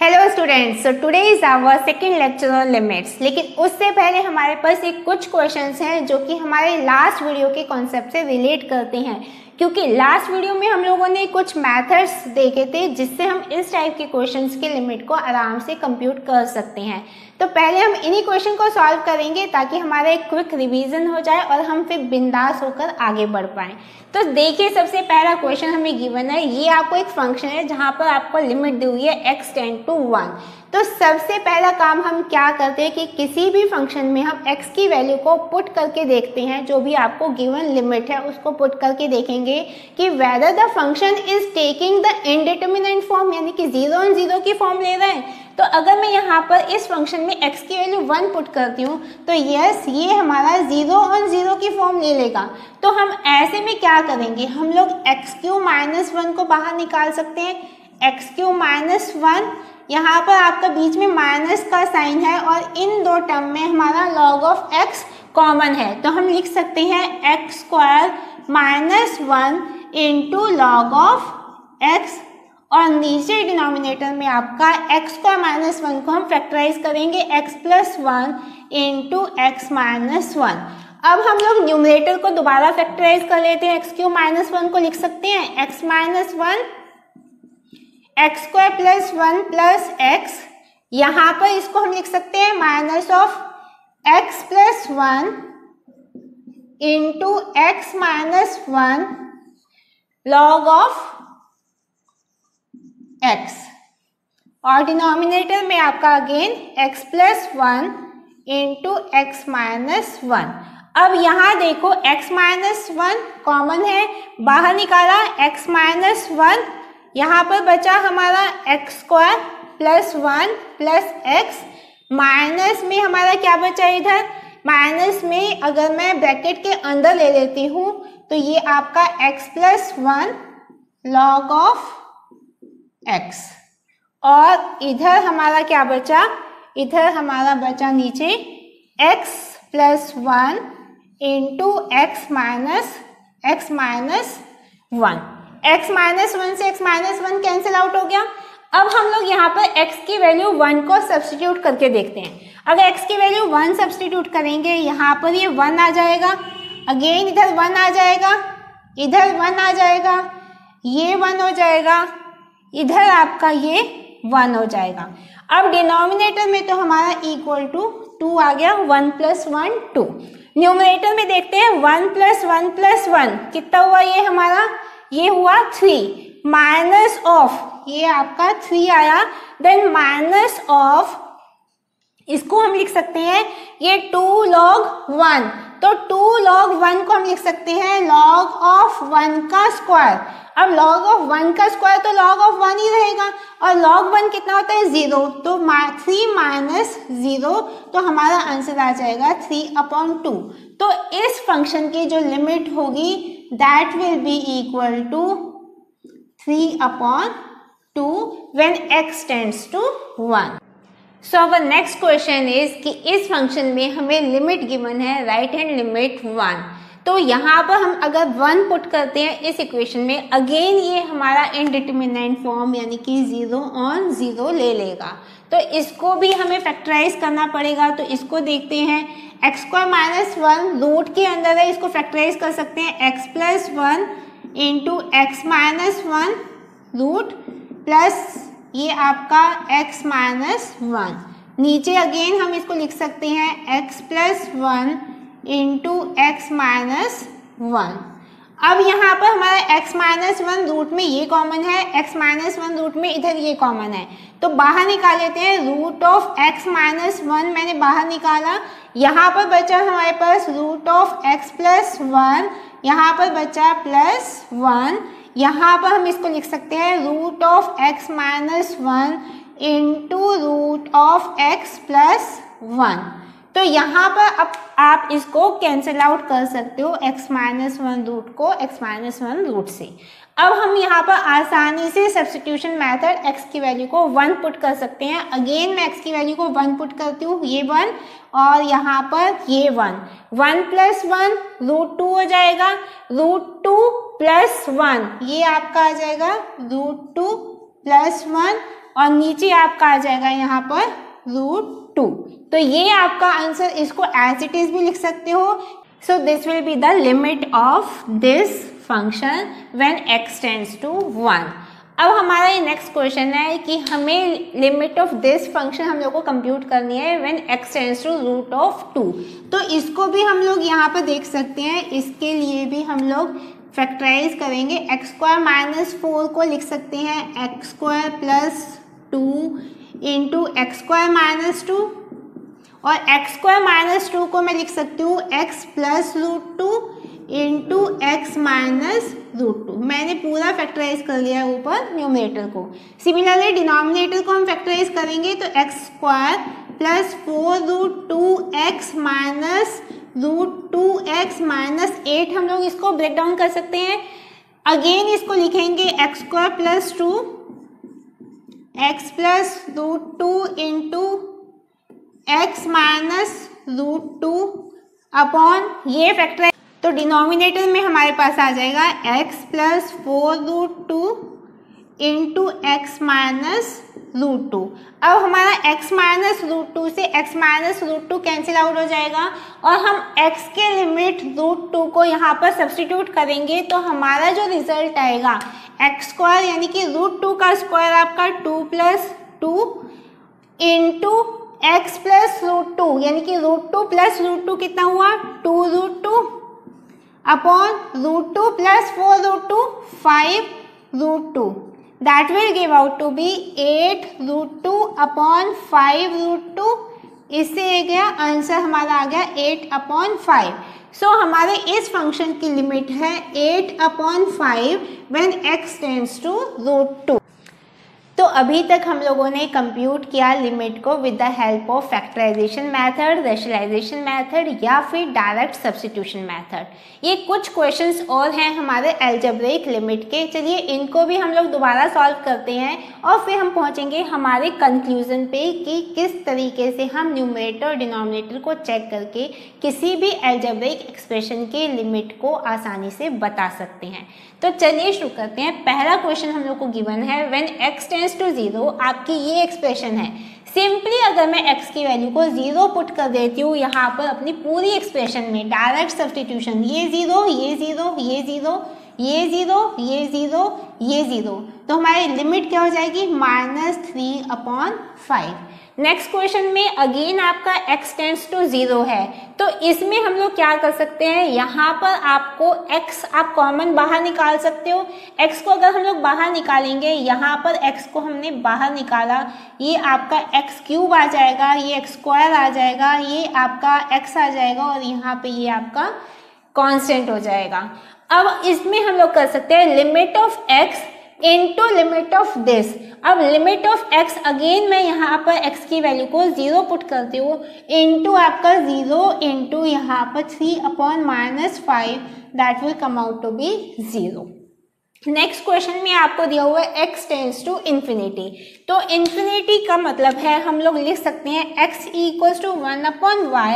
Hello students, so today is our second lecture on limits. लेकिन उससे पहले हमारे पास ये कुछ क्वेश्चंस हैं जो कि हमारे लास्ट वीडियो के कॉन्सेप्ट से रिलेट करते हैं, क्योंकि लास्ट वीडियो में हम लोगों ने कुछ मैथड्स देखे थे जिससे हम इस टाइप के क्वेश्चंस के लिमिट को आराम से कंप्यूट कर सकते हैं। तो पहले हम इन्हीं क्वेश्चन को सॉल्व करेंगे ताकि हमारा एक क्विक रिवीजन हो जाए और हम फिर बिंदास होकर आगे बढ़ पाएँ। तो देखिए, सबसे पहला क्वेश्चन हमें गिवन है। ये आपको एक फंक्शन है जहाँ पर आपको लिमिट दी हुई है x टेंड टू 1। तो सबसे पहला काम हम क्या करते हैं कि किसी भी फंक्शन में हम x की वैल्यू को पुट करके देखते हैं, जो भी आपको गिवन लिमिट है उसको पुट करके देखेंगे कि whether the function is taking the indeterminate form, यानी कि 0 और 0 की फॉर्म ले रहे हैं। तो अगर मैं यहाँ पर इस फंक्शन में x की वैल्यू 1 पुट करती हूँ तो यस, ये हमारा 0 और 0 की फॉर्म ले लेगा। तो हम ऐसे में क्या करेंगे, हम लोग x³ - 1 को बाहर निकाल सकते हैं। x³ - 1, यहाँ पर आपका बीच में माइनस का साइन है और इन दो टर्म में हमारा log ऑफ x कॉमन है। तो हम लिख सकते हैं x² - 1 into log of x, और नीचे डिनोमिनेटर में आपका x² - 1 को हम फैक्टराइज करेंगे x + 1 इंटू x - 1। अब हम लोग न्यूमरेटर को दोबारा फैक्टराइज कर लेते हैं। x³ - 1 को लिख सकते हैं x - 1 x² + 1 + x। यहाँ पर इसको हम लिख सकते हैं minus of x + 1 into x - 1 log of x, और डिनोमिनेटर में आपका अगेन x + 1 इंटू x - 1। अब यहाँ देखो x - 1 कॉमन है, बाहर निकाला x - 1, यहाँ पर बचा हमारा x² + 1 + x। माइनस में हमारा क्या बचा, इधर माइनस में अगर मैं ब्रैकेट के अंदर ले लेती हूँ तो ये आपका x + 1 लॉग ऑफ x, और इधर हमारा क्या बचा, इधर हमारा बचा नीचे x + 1 इंटू x - 1। x - 1 से x - 1 कैंसिल आउट हो गया। अब हम लोग यहाँ पर x की वैल्यू 1 को सब्सटीट्यूट करके देखते हैं। अगर x की वैल्यू 1 सब्सटीट्यूट करेंगे, यहाँ पर ये 1 आ जाएगा, अगेन इधर 1 आ जाएगा, इधर 1 आ जाएगा, ये 1 हो जाएगा, इधर आपका ये 1 हो जाएगा। अब डिनोमिनेटर में तो हमारा =2 आ गया, 1 + 1 2। न्यूमरेटर में देखते हैं 1 + 1 + 1 कितना हुआ, ये हमारा ये हुआ 3 माइनस ऑफ, ये आपका 3 आया, देन माइनस ऑफ इसको हम लिख सकते हैं ये 2 log 1। तो 2 log 1 को हम लिख सकते हैं log of 1 का स्क्वायर। अब log of 1 का स्क्वायर तो log of 1 ही रहेगा, और log 1 कितना होता है 0, तो 3 - 0, तो हमारा आंसर आ जाएगा 3/2। तो इस फंक्शन की जो लिमिट होगी that will be equal to 3/2 when x → 1. So our next question is कि इस फंक्शन में हमें लिमिट गिवन है राइट हैंड लिमिट 1। तो यहाँ पर हम अगर 1 पुट करते हैं इस इक्वेशन में, अगेन ये हमारा इनडिटर्मिनेंट फॉर्म यानी कि 0 और 0 ले लेगा। तो इसको भी हमें फैक्टराइज करना पड़ेगा। तो इसको देखते हैं, x² - 1 रूट के अंदर है, इसको फैक्टराइज कर सकते हैं x + 1 into x - 1 root plus ये आपका x - 1। नीचे अगेन हम इसको लिख सकते हैं x + 1 इंटू x - 1। अब यहाँ पर हमारा x - 1 रूट में ये कॉमन है, x - 1 रूट में इधर ये कॉमन है, तो बाहर निकाल लेते हैं रूट ऑफ x - 1 मैंने बाहर निकाला। यहाँ पर बचा हमारे पास रूट ऑफ x + 1, यहाँ पर बचा +1, यहाँ पर हम इसको लिख सकते हैं root of x - 1 into root of x + 1। तो यहाँ पर अब आप इसको कैंसिल आउट कर सकते हो x - 1 रूट को x - 1 रूट से। अब हम यहाँ पर आसानी से सब्स्टिट्यूशन मेथड x की वैल्यू को 1 पुट कर सकते हैं। अगेन मैं x की वैल्यू को 1 पुट करती हूँ, ये 1 और यहाँ पर ये 1, 1 + 1 √2 हो जाएगा, √2 + 1 ये आपका आ जाएगा √2 + 1 और नीचे आपका आ जाएगा यहाँ पर रूट टू। तो ये आपका आंसर, इसको एज इट इज भी लिख सकते हो। So this will be the limit of this function when x tends to one. अब हमारा ये नेक्स्ट क्वेश्चन है कि हमें लिमिट ऑफ दिस फंक्शन हम लोग को कंप्यूट करनी है when x tends to root of two. तो इसको भी हम लोग यहाँ पर देख सकते हैं, इसके लिए भी हम लोग फैक्टराइज करेंगे। एक्स स्क्वायर माइनस 4 को लिख सकते हैं x square plus 2 into x square minus 2, और एक्स स्क्वायर माइनस 2 को मैं लिख सकती हूँ x plus root 2 into x minus root 2। मैंने पूरा फैक्टराइज कर लिया ऊपर न्यूमरेटर को। सिमिलरली डिनोमिनेटर को हम फैक्टराइज करेंगे तो x square plus 4 root 2 x minus root 2x minus 8 हम लोग इसको ब्रेक डाउन कर सकते हैं। अगेन इसको लिखेंगे x square plus 2 x plus root 2 into x minus root 2 upon ये फैक्टर। तो डिनोमिनेटर में हमारे पास आ जाएगा x plus 4 root 2 into x minus root 2। अब हमारा x माइनस रूट 2 से x minus root 2 cancel out हो जाएगा और हम x के लिमिट रूट 2 को यहाँ पर सब्सटीट्यूट करेंगे तो हमारा जो रिजल्ट आएगा x स्क्वायर यानी कि रूट 2 का स्क्वायर आपका 2 plus 2 into x plus root 2 यानी कि रूट 2 प्लस रूट 2 कितना हुआ 2 root 2 upon root 2 plus 4 root 2 5 root 2 that will give out to be 8 root 2 upon 5 root 2। इससे ये गया आंसर हमारा आ गया 8 upon 5। सो हमारे इस फंक्शन की लिमिट है 8 upon 5 when x tends to root 2। तो अभी तक हम लोगों ने कंप्यूट किया लिमिट को with the help of factorisation method, rationalisation method या फिर डायरेक्ट सब्स्टिट्यूशन मेथड। ये कुछ क्वेश्चंस और हैं हमारे एल्जेब्रिक लिमिट के। चलिए इनको भी हम लोग दोबारा सॉल्व करते हैं और फिर हम पहुंचेंगे हमारे कंक्लूजन पे कि किस तरीके से हम न्यूमरेटर और डिनोमिनेटर को चेक करके किसी भी एल्जेब्रिक एक्सप्रेशन के लिमिट को आसानी से बता सकते हैं। तो चलिए शुरू करते हैं। पहला क्वेश्चन हम लोग को गिवन है व्हेन एक्स टेंड्स टू 0 आपकी ये एक्सप्रेशन है। सिंपली अगर मैं x की वैल्यू को 0 पुट कर देती हूँ यहाँ पर अपनी पूरी एक्सप्रेशन में डायरेक्ट सब्स्टिट्यूशन, ये 0 ये 0 ये 0 ये 0 ये 0 ये 0, तो हमारी लिमिट क्या हो जाएगी -3/5। नेक्स्ट क्वेश्चन में अगेन आपका x टेंड्स टू 0 है तो इसमें हम लोग क्या कर सकते हैं, यहाँ पर आपको x आप कॉमन बाहर निकाल सकते हो। x को अगर हम लोग बाहर निकालेंगे, यहाँ पर x को हमने बाहर निकाला, ये आपका x क्यूब आ जाएगा, ये x स्क्वायर आ जाएगा, ये आपका x आ जाएगा और यहाँ पे ये आपका कांस्टेंट हो जाएगा। अब इसमें हम लोग कर सकते हैं limit of x into limit of this. अब लिमिट ऑफ x अगेन मैं यहाँ पर x की वैल्यू को 0 पुट करती हूँ इनटू आपका 0 इनटू यहाँ पर 3/-5 that will come out to be 0। Next question में आपको दिया हुआ है x टेंड्स टू इन्फिनिटी। तो इन्फिनिटी का मतलब है हम लोग लिख सकते हैं x equals to 1/y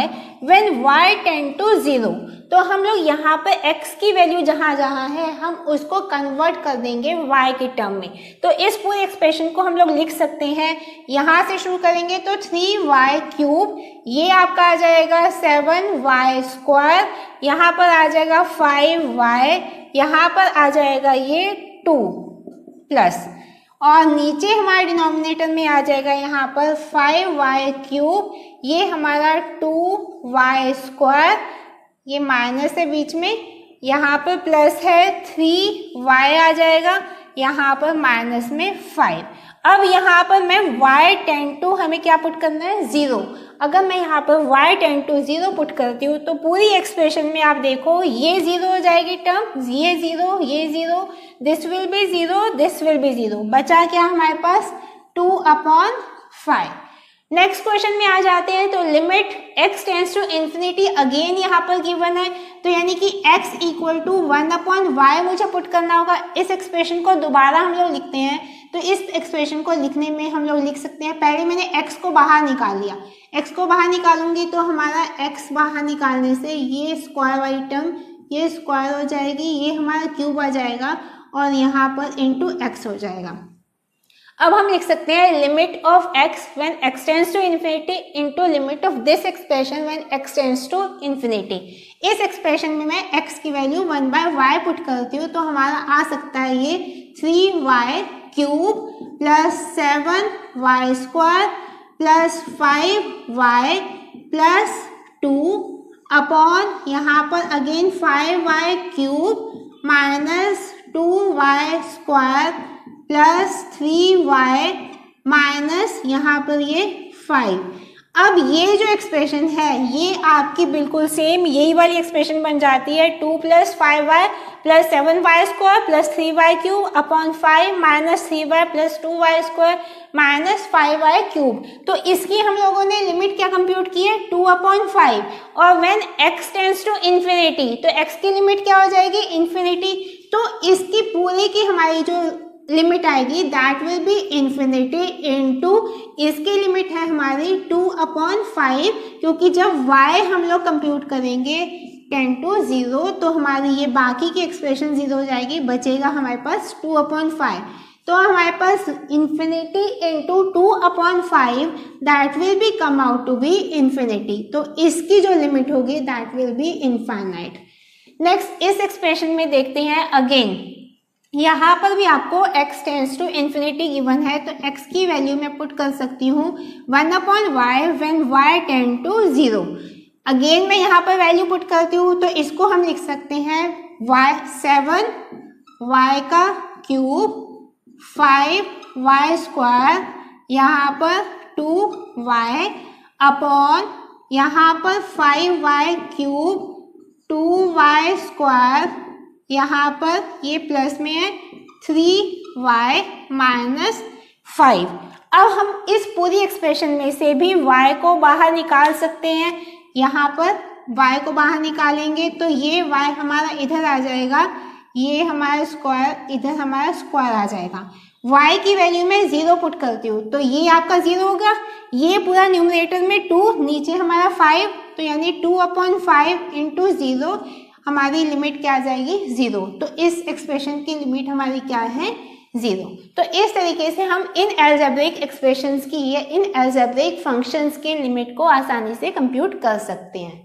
when y tend to 0। तो हम लोग यहाँ पर x की वैल्यू जहाँ जहाँ है हम उसको कन्वर्ट कर देंगे y के टर्म में। तो इस पूरे एक्सप्रेशन को हम लोग लिख सकते हैं, यहाँ से शुरू करेंगे तो 3y³ ये आपका आ जाएगा 7y², यहाँ पर आ जाएगा 5y, यहाँ पर आ जाएगा ये 2 प्लस, और नीचे हमारे डिनोमिनेटर में आ जाएगा यहाँ पर 5y³ ये हमारा 2y², ये माइनस है बीच में, यहाँ पर प्लस है 3y आ जाएगा, यहाँ पर माइनस में 5। अब यहाँ पर मैं y टेंड टू हमें क्या पुट करना है 0। अगर मैं यहाँ पर y टेंड टू 0 पुट करती हूँ तो पूरी एक्सप्रेशन में आप देखो ये 0 हो जाएगी टर्म, ये 0 ये 0, this will be 0 this will be 0, बचा क्या हमारे पास 2/5। नेक्स्ट क्वेश्चन में आ जाते हैं तो limit x tends to infinity again यहाँ पर गिवन है तो यानी कि x इक्वल टू 1/y मुझे पुट करना होगा। इस एक्सप्रेशन को दोबारा हम लोग लिखते हैं तो इस एक्सप्रेशन को लिखने में हम लोग लिख सकते हैं, पहले मैंने x को बाहर निकाल लिया, x को बाहर निकालूंगी तो हमारा x बाहर निकालने से ये स्क्वायर वाली टर्म ये स्क्वायर हो जाएगी, ये हमारा क्यूब आ जाएगा और यहाँ पर इंटू x हो जाएगा। अब हम लिख सकते हैं limit of x when x tends to infinity into limit of this expression when x tends to infinity। इस एक्सप्रेशन में मैं x की वैल्यू 1/y पुट करती हूँ तो हमारा आ सकता है ये 3y³ + 7y² + 5y + 2 अपॉन यहाँ पर अगेन 5y³ − 2y² + 3y- यहाँ पर ये 5। अब ये जो एक्सप्रेशन है ये आपकी बिल्कुल सेम यही वाली एक्सप्रेशन बन जाती है 2 + 5y + 7y² + 3y³ / 5 - 3y + 2y² − 5y³। तो इसकी हम लोगों ने लिमिट क्या कंप्यूट की है 2/5। और when x tends to infinity तो x की लिमिट क्या हो जाएगी इन्फिनिटी। तो इसकी पूरी की हमारी जो लिमिट आएगी that will be infinity into इसकी लिमिट है हमारी 2/5 क्योंकि जब y हम लोग कंप्यूट करेंगे 10 to 0 तो हमारी ये बाकी की एक्सप्रेशन 0 हो जाएगी, बचेगा हमारे पास 2/5। तो हमारे पास infinity into 2/5 that will be come out to be infinity. तो इसकी जो लिमिट होगी that will be infinite. Next इस एक्सप्रेशन में देखते हैं अगेन यहाँ पर भी आपको x tends to infinity given है तो x की वैल्यू मैं पुट कर सकती हूँ 1/y when y tend to 0। Again मैं यहाँ पर वैल्यू पुट करती हूँ तो इसको हम लिख सकते हैं 7y³ 5y² यहाँ पर 2y अपॉन यहाँ पर 5y³ 2y² यहाँ पर ये प्लस में है 3y - 5। अब हम इस पूरी एक्सप्रेशन में से भी y को बाहर निकाल सकते हैं। यहाँ पर y को बाहर निकालेंगे तो ये y हमारा इधर आ जाएगा, ये हमारा स्क्वायर इधर हमारा स्क्वायर आ जाएगा। y की वैल्यू में 0 पुट करती हूँ तो ये आपका 0 होगा, ये पूरा न्यूमरेटर में 2 नीचे हमारा 5 तो यानी 2/5 × 0 हमारी लिमिट क्या आ जाएगी 0। तो इस एक्सप्रेशन की लिमिट हमारी क्या है 0। तो इस तरीके से हम इन अलजेब्रिक एक्सप्रेशंस की या इन अलजेब्रिक फंक्शंस की लिमिट को आसानी से कंप्यूट कर सकते हैं।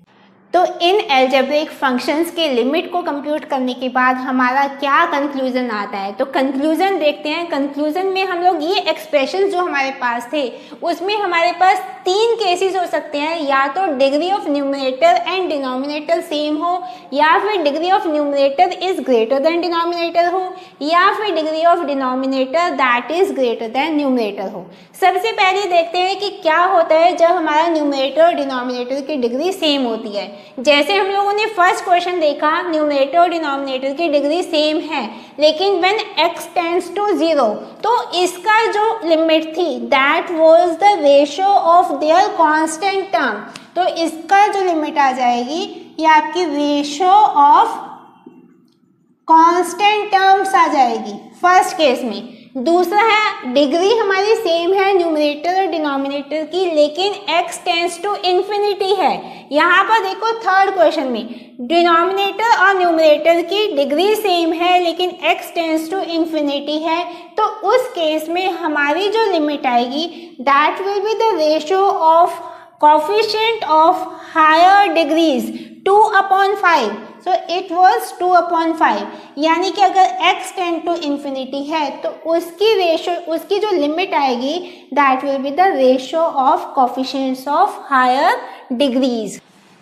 तो इन अलजेब्रिक फंक्शंस के लिमिट को कंप्यूट करने के बाद हमारा क्या कंक्लूजन आता है तो कंक्लूजन देखते हैं। कंक्लूजन में हम लोग ये एक्सप्रेशन जो हमारे पास थे उसमें हमारे पास 3 केसेस हो सकते हैं, या तो degree of numerator and denominator same हो, या फिर degree of numerator is greater than denominator हो, या फिर degree of denominator that is greater than numerator हो। सबसे पहले देखते हैं कि क्या होता है जब हमारा न्यूमरेटर और डिनोमिनेटर की डिग्री सेम होती है। जैसे हम लोगों ने फर्स्ट क्वेश्चन देखा न्यूमरेटर और डिनोमिनेटर की डिग्री सेम है लेकिन व्हेन x टेंड्स टू 0 तो इसका जो लिमिट थी that was the ratio of their constant term. तो इसका जो लिमिट आ जाएगी ये आपकी रेशियो ऑफ कांस्टेंट टर्म्स आ जाएगी फर्स्ट केस में। दूसरा है डिग्री हमारी सेम है न्यूमरेटर और डिनोमिनेटर की लेकिन x टेंड्स टू इन्फिनिटी है। यहाँ पर देखो थर्ड क्वेश्चन में डिनोमिनेटर और न्यूमरेटर की डिग्री सेम है लेकिन x टेंड्स टू इन्फिनिटी है तो उस केस में हमारी जो लिमिट आएगी that will be the ratio of coefficient of higher degrees 2/5। So it was 2/5 यानी कि अगर x टेंड टू इन्फिनिटी है तो उसकी रेशियो उसकी जो लिमिट आएगी that will be the ratio of coefficients of higher degrees.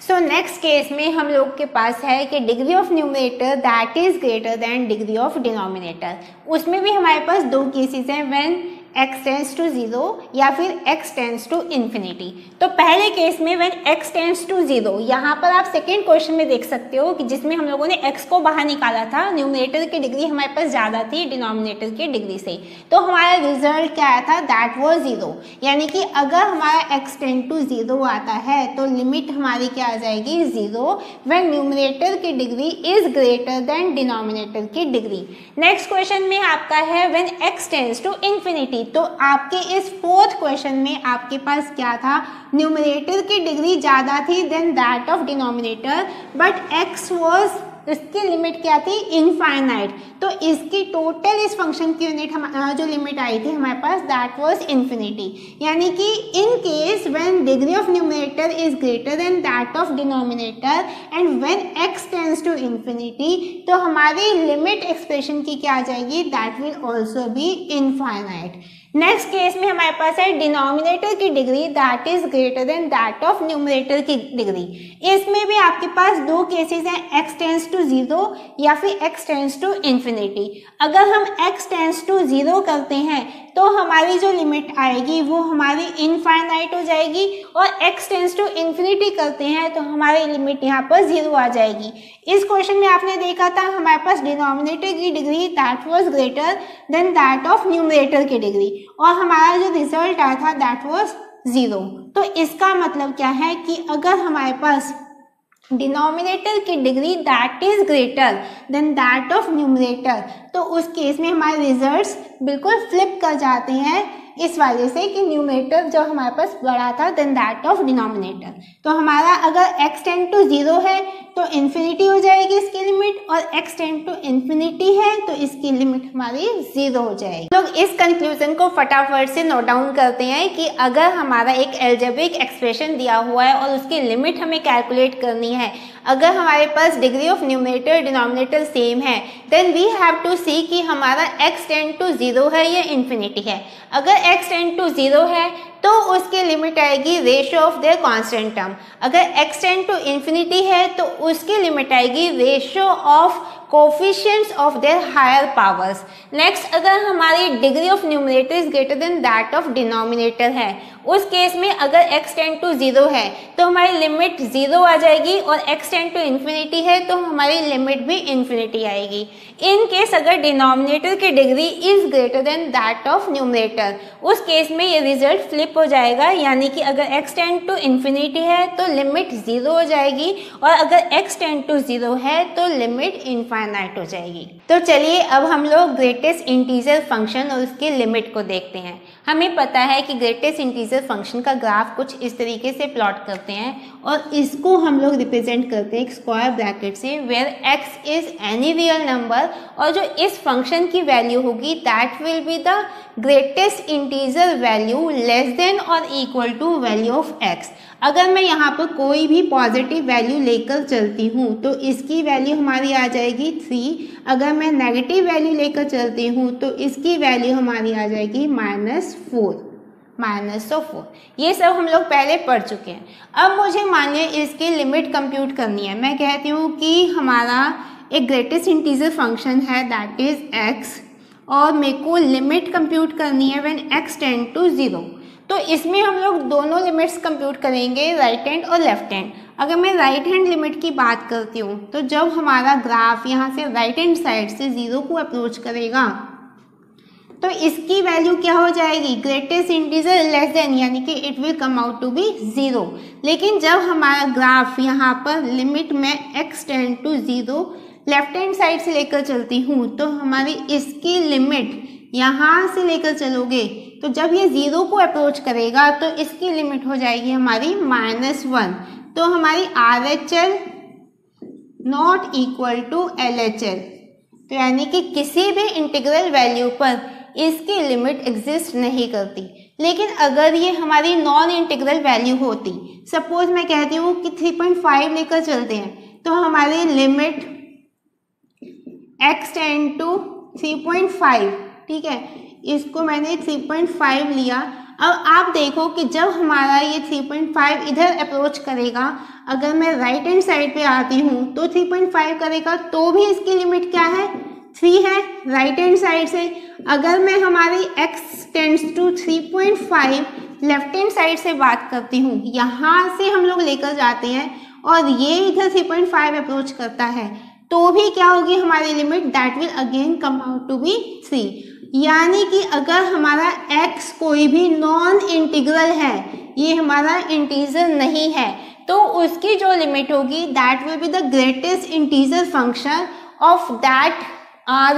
So next case में हम लोग के पास है कि degree of numerator that is greater than degree of denominator. उसमें भी हमारे पास 2 केसेस हैं व्हेन x टेंड्स टू 0 या फिर x टेंड्स टू इन्फिनिटी। तो पहले केस में व्हेन x टेंड्स टू 0 यहाँ पर आप सेकेंड क्वेश्चन में देख सकते हो कि जिसमें हम लोगों ने x को बाहर निकाला था, न्यूमरेटर की डिग्री हमारे पास ज़्यादा थी डिनोमिनेटर की डिग्री से तो हमारा रिजल्ट क्या आया था दैट वाज 0। यानी कि अगर हमारा x टेंड टू 0 आता है तो लिमिट हमारी क्या आ जाएगी 0 व्हेन न्यूमरेटर की degree is greater than denominator की डिग्री। नेक्स्ट क्वेश्चन में आपका है when x tends to infinity तो आपके इस फोर्थ क्वेश्चन में आपके पास क्या था न्यूमरेटर की डिग्री ज़्यादा थी then that of denominator but x was तो इसकी लिमिट क्या थी, इनफाइनाइट। तो इसकी टोटल इस फंक्शन की यूनिट जो लिमिट आई थी हमारे पास दैट वाज इन्फिनिटी। यानी कि in case when degree of numerator is greater than that of denominator and when x tends to infinity, तो हमारी लिमिट एक्सप्रेशन की क्या आ जाएगी, that will also be infinite. Next case में हमारे पास है डिनोमिनेटर की degree that is greater than that of numerator की डिग्री। इसमें भी आपके पास दो केसेस हैं, x टेंड्स टू जीरो या फिर x टेंड्स टू इन्फिनिटी। अगर हम x टेंड्स टू जीरो करते हैं तो हमारी जो लिमिट आएगी वो हमारी इनफाइनाइट हो जाएगी, और x टेंड्स टू इन्फिनिटी करते हैं तो हमारी लिमिट यहाँ पर जीरो आ जाएगी। इस क्वेश्चन में आपने देखा था हमारे पास डिनोमिनेटर की degree that was greater than that of numerator की डिग्री, और हमारा जो रिजल्ट आया था दैट वाज जीरो। तो इसका मतलब क्या है कि अगर हमारे पास डिनोमिनेटर की degree that is greater than that of numerator, तो उस केस में हमारे रिजल्ट्स बिल्कुल फ्लिप कर जाते हैं इस वजह से कि न्यूमरेटर जो हमारे पास बड़ा था देन दैट ऑफ डिनोमिनेटर। तो हमारा अगर x टेंड टू जीरो है तो इन्फिनिटी हो जाएगी इसकी लिमिट, और x टेंड टू इन्फिनिटी है तो इसकी लिमिट हमारी जीरो हो जाएगी। लोग इस कंक्लूजन को फटाफट से नोट डाउन करते हैं कि अगर हमारा एक एल्जेब्रिक एक्सप्रेशन दिया हुआ है और उसकी लिमिट हमें कैलकुलेट करनी है, अगर हमारे पास degree of numerator denominator same है then we have to see कि हमारा x टेंड टू जीरो है या इन्फिनिटी है। अगर x टेंड टू जीरो है तो उसकी लिमिट आएगी ratio of their constant term, अगर x टेंड टू इन्फिनिटी है तो उसकी लिमिट आएगी ratio of coefficients of their higher powers. Next, अगर हमारी degree of numerator is greater than that of denominator है, उस केस में अगर x टेंड टू जीरो है तो हमारी लिमिट जीरो आ जाएगी, और x टेंड टू इन्फिनिटी है तो हमारी लिमिट भी इन्फिनिटी आएगी। इन केस अगर डिनोमिनेटर की degree is greater than that of numerator, उस केस में ये रिजल्ट फ्लिप हो जाएगा, यानी कि अगर x टेंड टू इन्फिनिटी है तो लिमिट जीरो हो जाएगी, और अगर x टेंड टू जीरो है तो लिमिट इनफाइनाइट हो जाएगी। तो चलिए अब हम लोग ग्रेटेस्ट इंटीजर फंक्शन और उसकी लिमिट को देखते हैं। हमें पता है कि ग्रेटेस्ट इंटीजर फंक्शन का ग्राफ कुछ इस तरीके से प्लॉट करते हैं, और इसको हम लोग रिप्रेजेंट करते हैं एक स्क्वायर ब्रैकेट से, where x is any real number, और जो इस फंक्शन की वैल्यू होगी that will be the greatest integer value less than और equal to value of x। अगर मैं यहाँ पर कोई भी पॉजिटिव वैल्यू लेकर चलती हूँ तो इसकी वैल्यू हमारी आ जाएगी 3, अगर मैं नेगेटिव वैल्यू लेकर चलती हूँ तो इसकी वैल्यू हमारी आ जाएगी -4 ये सब हम लोग पहले पढ़ चुके हैं। अब मुझे मानिए इसकी लिमिट कंप्यूट करनी है। मैं कहती हूँ कि हमारा एक ग्रेटेस्ट इंटीजर फंक्शन है दैट इज़ x, और मेरे को लिमिट कंप्यूट करनी है when x tend to zero. तो इसमें हम लोग दोनों लिमिट्स कंप्यूट करेंगे, राइट हैंड और लेफ्ट हैंड। अगर मैं राइट हैंड लिमिट की बात करती हूँ तो जब हमारा ग्राफ यहाँ से राइट हैंड साइड से ज़ीरो को अप्रोच करेगा तो इसकी वैल्यू क्या हो जाएगी, ग्रेटेस्ट इंटीजर लेस देन, यानी कि it will come out to be zero. लेकिन जब हमारा ग्राफ यहाँ पर लिमिट में x tend to zero left hand side से लेकर चलती हूँ तो हमारी इसकी लिमिट यहाँ से लेकर चलोगे तो जब ये ज़ीरो को अप्रोच करेगा तो इसकी लिमिट हो जाएगी हमारी -1। तो हमारी RHL not equal to LHL, तो यानी कि किसी भी इंटीग्रल वैल्यू पर इसकी लिमिट एग्जिस्ट नहीं करती। लेकिन अगर ये हमारी नॉन इंटीग्रल वैल्यू होती, सपोज मैं कहती हूँ कि 3.5 लेकर चलते हैं तो हमारी लिमिट x टेंड टू 3.5, ठीक है, इसको मैंने 3.5 लिया। अब आप देखो कि जब हमारा ये 3.5 इधर अप्रोच करेगा, अगर मैं राइट हैंड साइड पे आती हूँ तो 3.5 करेगा तो भी इसकी लिमिट क्या है, 3 है राइट हैंड साइड से। अगर मैं हमारी x tends to 3.5 left hand side से बात करती हूँ, यहाँ से हम लोग लेकर जाते हैं और ये इधर 3.5 अप्रोच करता है तो भी क्या होगी हमारी limit, that will again come out to be 3। यानी कि अगर हमारा x कोई भी नॉन इंटीग्रल है, ये हमारा इंटीजर नहीं है, तो उसकी जो लिमिट होगी that will be the greatest integer function of that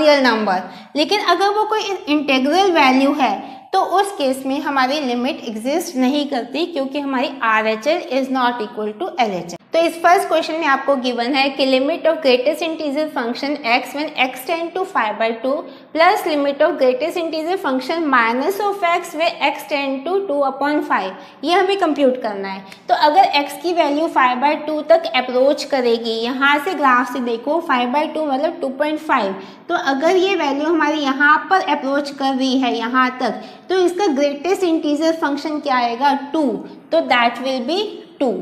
real number. लेकिन अगर वो कोई इंटीग्रल वैल्यू है तो उस केस में हमारी लिमिट एग्जिस्ट नहीं करती, क्योंकि हमारी RHL is not equal to LHL। तो इस फर्स्ट क्वेश्चन में आपको गिवन है कि limit of greatest integer function x when x tend to 5/2 plus limit of greatest integer function minus of x where x tend to 2/5, ये हमें compute करना है। तो अगर x की वैल्यू 5/2 तक अप्रोच करेगी, यहाँ से ग्राफ से देखो 5/2 मतलब 2.5, तो अगर ये वैल्यू हमारी यहाँ पर अप्रोच कर रही है यहाँ तक, तो इसका ग्रेटेस्ट इंटीजर फंक्शन क्या आएगा 2, तो दैट विल बी 2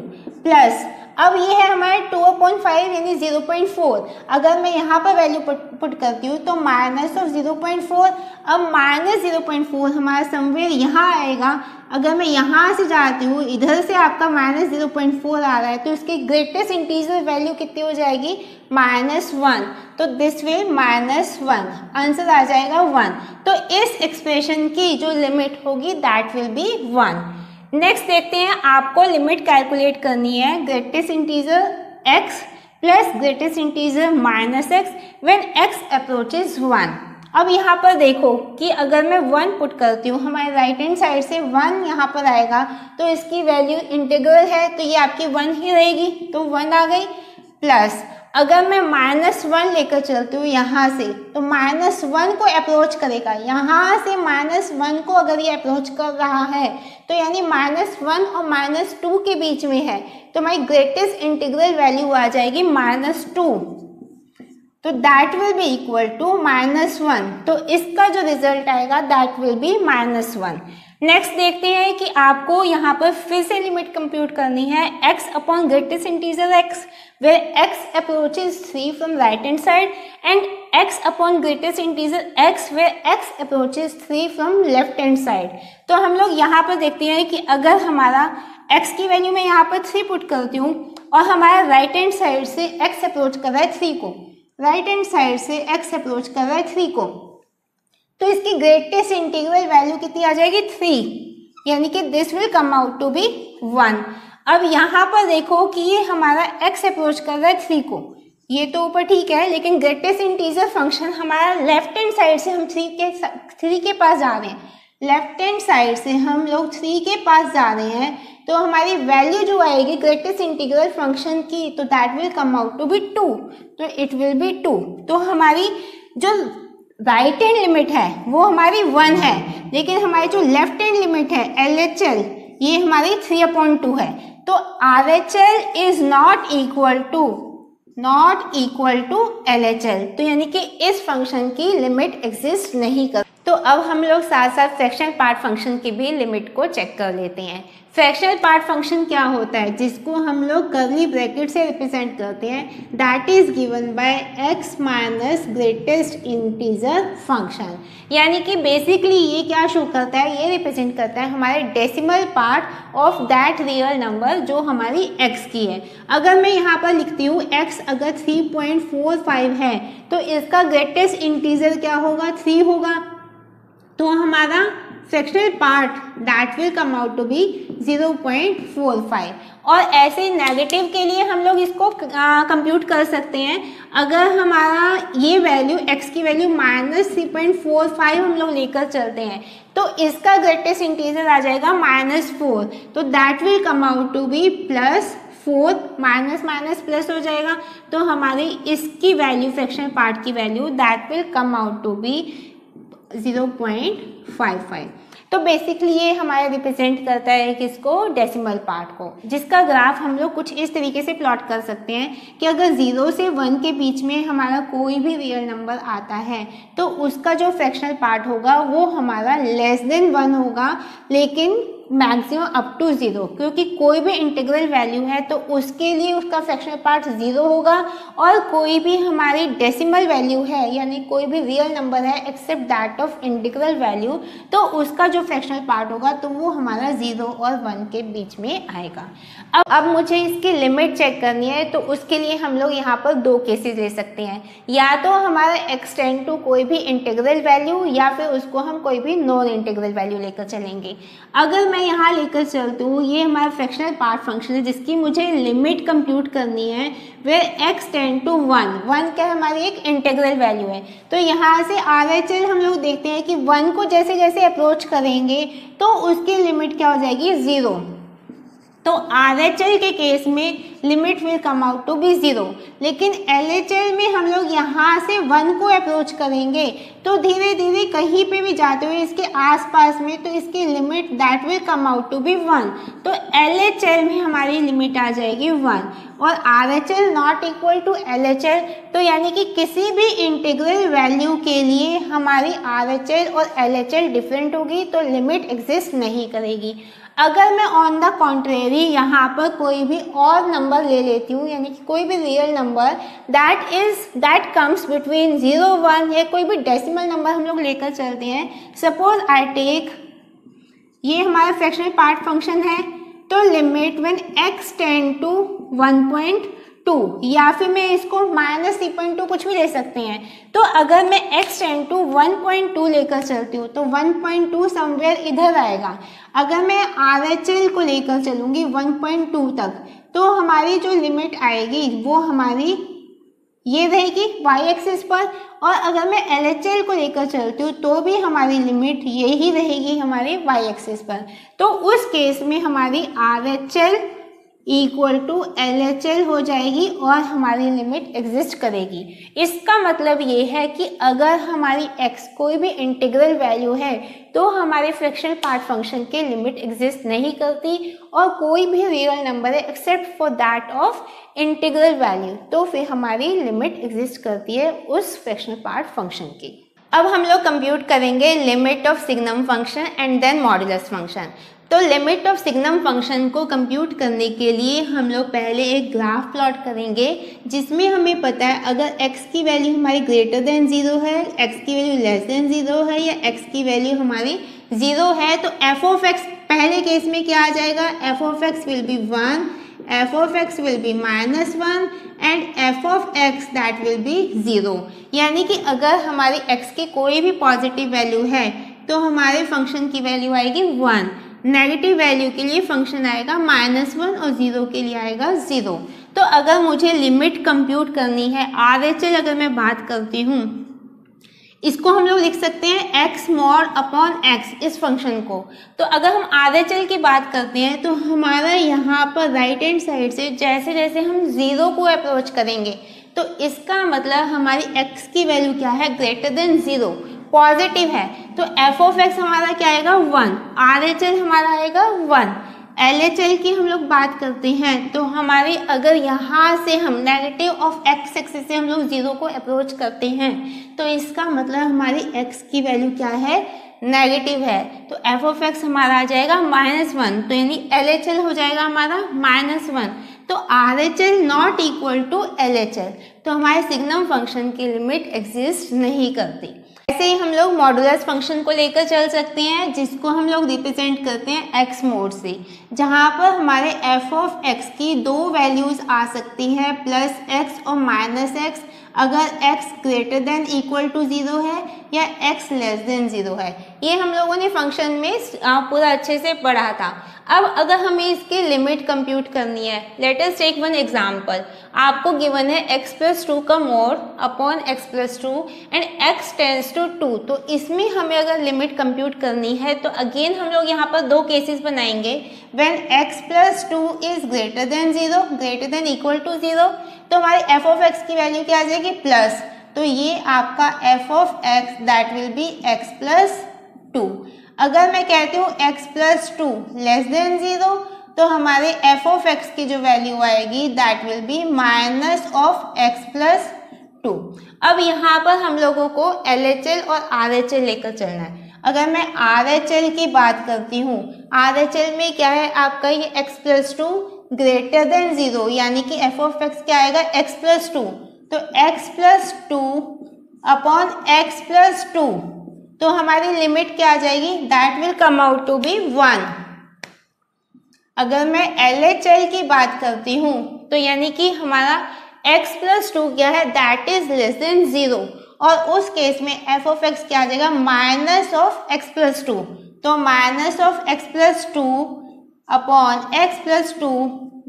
प्लस अब ये है हमारे 2/5 यानी 0.4। अगर मैं यहाँ पर वैल्यू पुट करती हूँ तो माइनस ऑफ 0.4, अब माइनस 0.4 हमारा समवेयर यहाँ आएगा। अगर मैं यहाँ से जाती हूँ इधर से आपका माइनस 0.4 आ रहा है, तो इसकी ग्रेटेस्ट इंटीजर वैल्यू कितनी हो जाएगी -1, तो दिस वे -1 आंसर आ जाएगा 1। तो इस एक्सप्रेशन की जो लिमिट होगी दैट विल बी 1। नेक्स्ट देखते हैं आपको लिमिट कैलकुलेट करनी है greatest integer x plus greatest integer -x when x approaches 1। अब यहाँ पर देखो कि अगर मैं 1 पुट करती हूँ हमारे राइट हैंड साइड से 1 यहाँ पर आएगा, तो इसकी वैल्यू इंटीग्रल है तो ये आपकी 1 ही रहेगी, तो 1 आ गई। प्लस अगर मैं -1 लेकर चलती हूँ यहाँ से, तो -1 को अप्रोच करेगा, यहाँ से -1 को अगर ये अप्रोच कर रहा है तो यानी -1 और -2 के बीच में है, तो हमारी ग्रेटेस्ट इंटीग्रल वैल्यू आ जाएगी -2, तो that will be equal to -1। तो इसका जो रिजल्ट आएगा दैट विल बी -1। नेक्स्ट देखते हैं कि आपको यहाँ पर फिर से लिमिट कंप्यूट करनी है x upon greatest integer x where x approaches 3 from right hand side and x upon greatest integer x where x approaches 3 from left hand side. तो हम लोग यहाँ पर देखते हैं कि अगर हमारा x की वैल्यू में यहाँ पर 3 पुट करती हूँ और हमारा राइट हैंड साइड से x अप्रोच कर रहा है 3 को, राइट हैंड साइड से x अप्रोच कर रहा है 3 को, तो इसकी ग्रेटेस्ट इंटीग्रल वैल्यू कितनी आ जाएगी 3, यानी कि this will come out to be 1। अब यहाँ पर देखो कि ये हमारा x अप्रोच कर रहा है 3 को, ये तो ऊपर ठीक है, लेकिन ग्रेटेस्ट इंटीजर फंक्शन हमारा लेफ्ट हैंड साइड से हम 3 के पास जा रहे हैं, लेफ्ट हैंड साइड से हम लोग 3 के पास जा रहे हैं, तो हमारी वैल्यू जो आएगी ग्रेटेस्ट इंटीग्रल फंक्शन की, तो that will come out to be 2, तो इट विल बी 2। तो हमारी जो राइट हैंड लिमिट है वो हमारी 1 है, लेकिन हमारी जो लेफ्ट हैंड लिमिट है LHL ये हमारी 3/2 है, तो RHL is not equal to LHL, तो यानी कि इस फंक्शन की लिमिट एग्जिस्ट नहीं कर। तो अब हम लोग साथ फ्रैक्शनल पार्ट फंक्शन की भी लिमिट को चेक कर लेते हैं। फ्रैक्शनल पार्ट फंक्शन क्या होता है, जिसको हम लोग कर्ली ब्रैकेट से रिप्रेजेंट करते हैं, that is given by x minus greatest integer function, यानी कि बेसिकली ये क्या शो करता है, ये रिप्रेजेंट करता है हमारे decimal part of that real number जो हमारी x की है। अगर मैं यहाँ पर लिखती हूँ x अगर 3.45 है तो इसका ग्रेटेस्ट इंटीजर क्या होगा 3 होगा, तो हमारा fractional part that will come out to be 0.45। और ऐसे नेगेटिव के लिए हम लोग इसको कंप्यूट कर सकते हैं। अगर हमारा ये वैल्यू x की वैल्यू -3.45 हम लोग लेकर चलते हैं, तो इसका ग्रेटेस्ट इंटीजर आ जाएगा -4, तो that will come out to be +4, minus minus plus हो जाएगा, तो हमारी इसकी वैल्यू फ्रैक्शनल पार्ट की value that will come out to be 0.55। तो बेसिकली ये हमारे रिप्रेजेंट करता है किसको, डेसिमल पार्ट को, जिसका ग्राफ हम लोग कुछ इस तरीके से प्लॉट कर सकते हैं कि अगर 0 से 1 के बीच में हमारा कोई भी रियल नंबर आता है तो उसका जो फ्रैक्शनल पार्ट होगा वो हमारा < 1 होगा, लेकिन मैक्सिमम अप टू 0, क्योंकि कोई भी इंटीग्रल वैल्यू है तो उसके लिए उसका फ्रैक्शनल पार्ट 0 होगा, और कोई भी हमारी डेसिमल वैल्यू है यानी कोई भी रियल नंबर है except that of integral value, तो उसका जो फ्रैक्शनल पार्ट होगा तो वो हमारा 0 और 1 के बीच में आएगा। अब मुझे इसकी लिमिट चेक करनी है, तो उसके लिए हम लोग यहाँ पर 2 केसेज ले सकते हैं, या तो हमारा एक्सटेंड टू कोई भी इंटीग्रल वैल्यू, या फिर उसको हम कोई भी नॉन इंटीग्रल वैल्यू लेकर चलेंगे। अगर मैं यहाँ लेकर चलती हूँ, ये हमारा फ्रैक्शनल पार्ट फंक्शन है जिसकी मुझे लिमिट कंप्यूट करनी है वेयर x टेंड टू 1 क्या हमारी एक इंटीग्रल वैल्यू है, तो यहाँ से RHL हम लोग देखते हैं कि 1 को जैसे जैसे अप्रोच करेंगे तो उसकी लिमिट क्या हो जाएगी 0, तो RHL के केस में limit will come out to be zero, लेकिन LHL में हम लोग यहाँ से 1 को अप्रोच करेंगे तो धीरे धीरे कहीं पे भी जाते हुए इसके आसपास में तो इसकी limit that will come out to be 1। तो LHL में हमारी लिमिट आ जाएगी 1 और RHL not equal to LHL, तो यानी कि किसी भी इंटीग्रल वैल्यू के लिए हमारी RHL और LHL डिफरेंट होगी तो लिमिट एग्जिस्ट नहीं करेगी। अगर मैं ऑन द कॉन्ट्रेरी यहाँ पर कोई भी और नंबर ले लेती हूँ, यानी कि कोई भी real number that comes between 0 1 या कोई भी डेसिमल नंबर हम लोग लेकर चलते हैं। सपोज आई टेक, ये हमारा फ्रैक्शनल पार्ट फंक्शन है, तो limit when x tend to 1.2 या फिर मैं इसको -3.2 कुछ भी ले सकते हैं। तो अगर मैं x टेंड टू 1.2 लेकर चलती हूँ तो 1.2 समवेयर इधर आएगा। अगर मैं RHL को लेकर चलूँगी 1.2 तक तो हमारी जो लिमिट आएगी वो हमारी ये रहेगी y एक्सिस पर, और अगर मैं LHL को लेकर चलती हूँ तो भी हमारी लिमिट यही रहेगी हमारे y एक्सिस पर। तो उस केस में हमारी RHL इक्वल टू LHL हो जाएगी और हमारी लिमिट एग्जिस्ट करेगी। इसका मतलब ये है कि अगर हमारी x कोई भी इंटीग्रल वैल्यू है तो हमारे फ्रैक्शनल पार्ट फंक्शन के लिमिट एग्जिस्ट नहीं करती, और कोई भी रियल नंबर है except for that of integral value तो फिर हमारी लिमिट एग्जिस्ट करती है उस फ्रैक्शनल पार्ट फंक्शन की। अब हम लोग कंप्यूट करेंगे limit of signum function and then modulus function. तो लिमिट ऑफ सिग्नम फंक्शन को कंप्यूट करने के लिए हम लोग पहले एक ग्राफ प्लॉट करेंगे जिसमें हमें पता है अगर x की वैल्यू हमारी ग्रेटर देन 0 है, x की वैल्यू लेस देन 0 है या x की वैल्यू हमारी 0 है तो एफ ऑफ एक्स पहले केस में क्या आ जाएगा, f of x will be 1, f of x will be -1 and f of x that will be 0। यानी कि अगर हमारी x की कोई भी पॉजिटिव वैल्यू है तो हमारे फंक्शन की वैल्यू आएगी 1, नेगेटिव वैल्यू के लिए फंक्शन आएगा -1 और 0 के लिए आएगा 0। तो अगर मुझे लिमिट कंप्यूट करनी है RHL अगर मैं बात करती हूँ, इसको हम लोग लिख सकते हैं x mod अपॉन x इस फंक्शन को। तो अगर हम RHL की बात करते हैं तो हमारा यहाँ पर राइट हैंड साइड से जैसे जैसे हम 0 को अप्रोच करेंगे तो इसका मतलब हमारी x की वैल्यू क्या है, ग्रेटर देन 0, पॉजिटिव है तो एफ ऑफ एक्स हमारा क्या आएगा 1, RHL हमारा आएगा 1। LHL की हम लोग बात करते हैं तो हमारे अगर यहाँ से हम नेगेटिव ऑफ x एक्सिस से हम लोग 0 को अप्रोच करते हैं तो इसका मतलब हमारी x की वैल्यू क्या है, नेगेटिव है, तो एफ ऑफ एक्स हमारा आ जाएगा -1, तो यानी LHL हो जाएगा हमारा -1। तो RHL not equal to LHL, तो हमारे सिग्नम फंक्शन की लिमिट एग्जिस्ट नहीं करती। ऐसे ही हम लोग मॉडुलस फंक्शन को लेकर चल सकते हैं जिसको हम लोग रिप्रेजेंट करते हैं x मोड से, जहाँ पर हमारे एफ ऑफ एक्स की दो वैल्यूज़ आ सकती हैं, +x और -x, अगर x greater than equal to 0 है या x लेस देन 0 है। ये हम लोगों ने फंक्शन में पूरा अच्छे से पढ़ा था। अब अगर हमें इसकी लिमिट कंप्यूट करनी है, let us take one example. आपको गिवन है x+2 का mod upon x+2 and x tends to 2, तो इसमें हमें अगर लिमिट कंप्यूट करनी है तो अगेन हम लोग यहाँ पर दो केसेस बनाएंगे। When x+2 is greater than 0, greater than equal to 0, तो हमारे एफ ऑफ एक्स की वैल्यू क्या आ जाएगी प्लस, तो ये आपका f of x that will be x+2। अगर मैं कहती हूँ x+2 लेस देन 0 तो हमारे एफ ऑफ एक्स की जो वैल्यू आएगी दैट विल बी -(x+2)। अब यहाँ पर हम लोगों को LHL और RHL लेकर चलना है। अगर मैं RHL की बात करती हूँ, RHL में क्या है आपका ये x+2 ग्रेटर देन 0, यानी कि एफ ऑफ एक्स क्या आएगा x+2, तो x+2 अपॉन x+2, तो हमारी लिमिट क्या आ जाएगी, that will come out to be 1। अगर मैं LHL की बात करती हूँ तो यानी कि हमारा x+2 क्या है, दैट इज लेस देन 0, और उस केस में एफ ऑफ एक्स क्या आ जाएगा -(x+2), तो -(x+2) upon x+2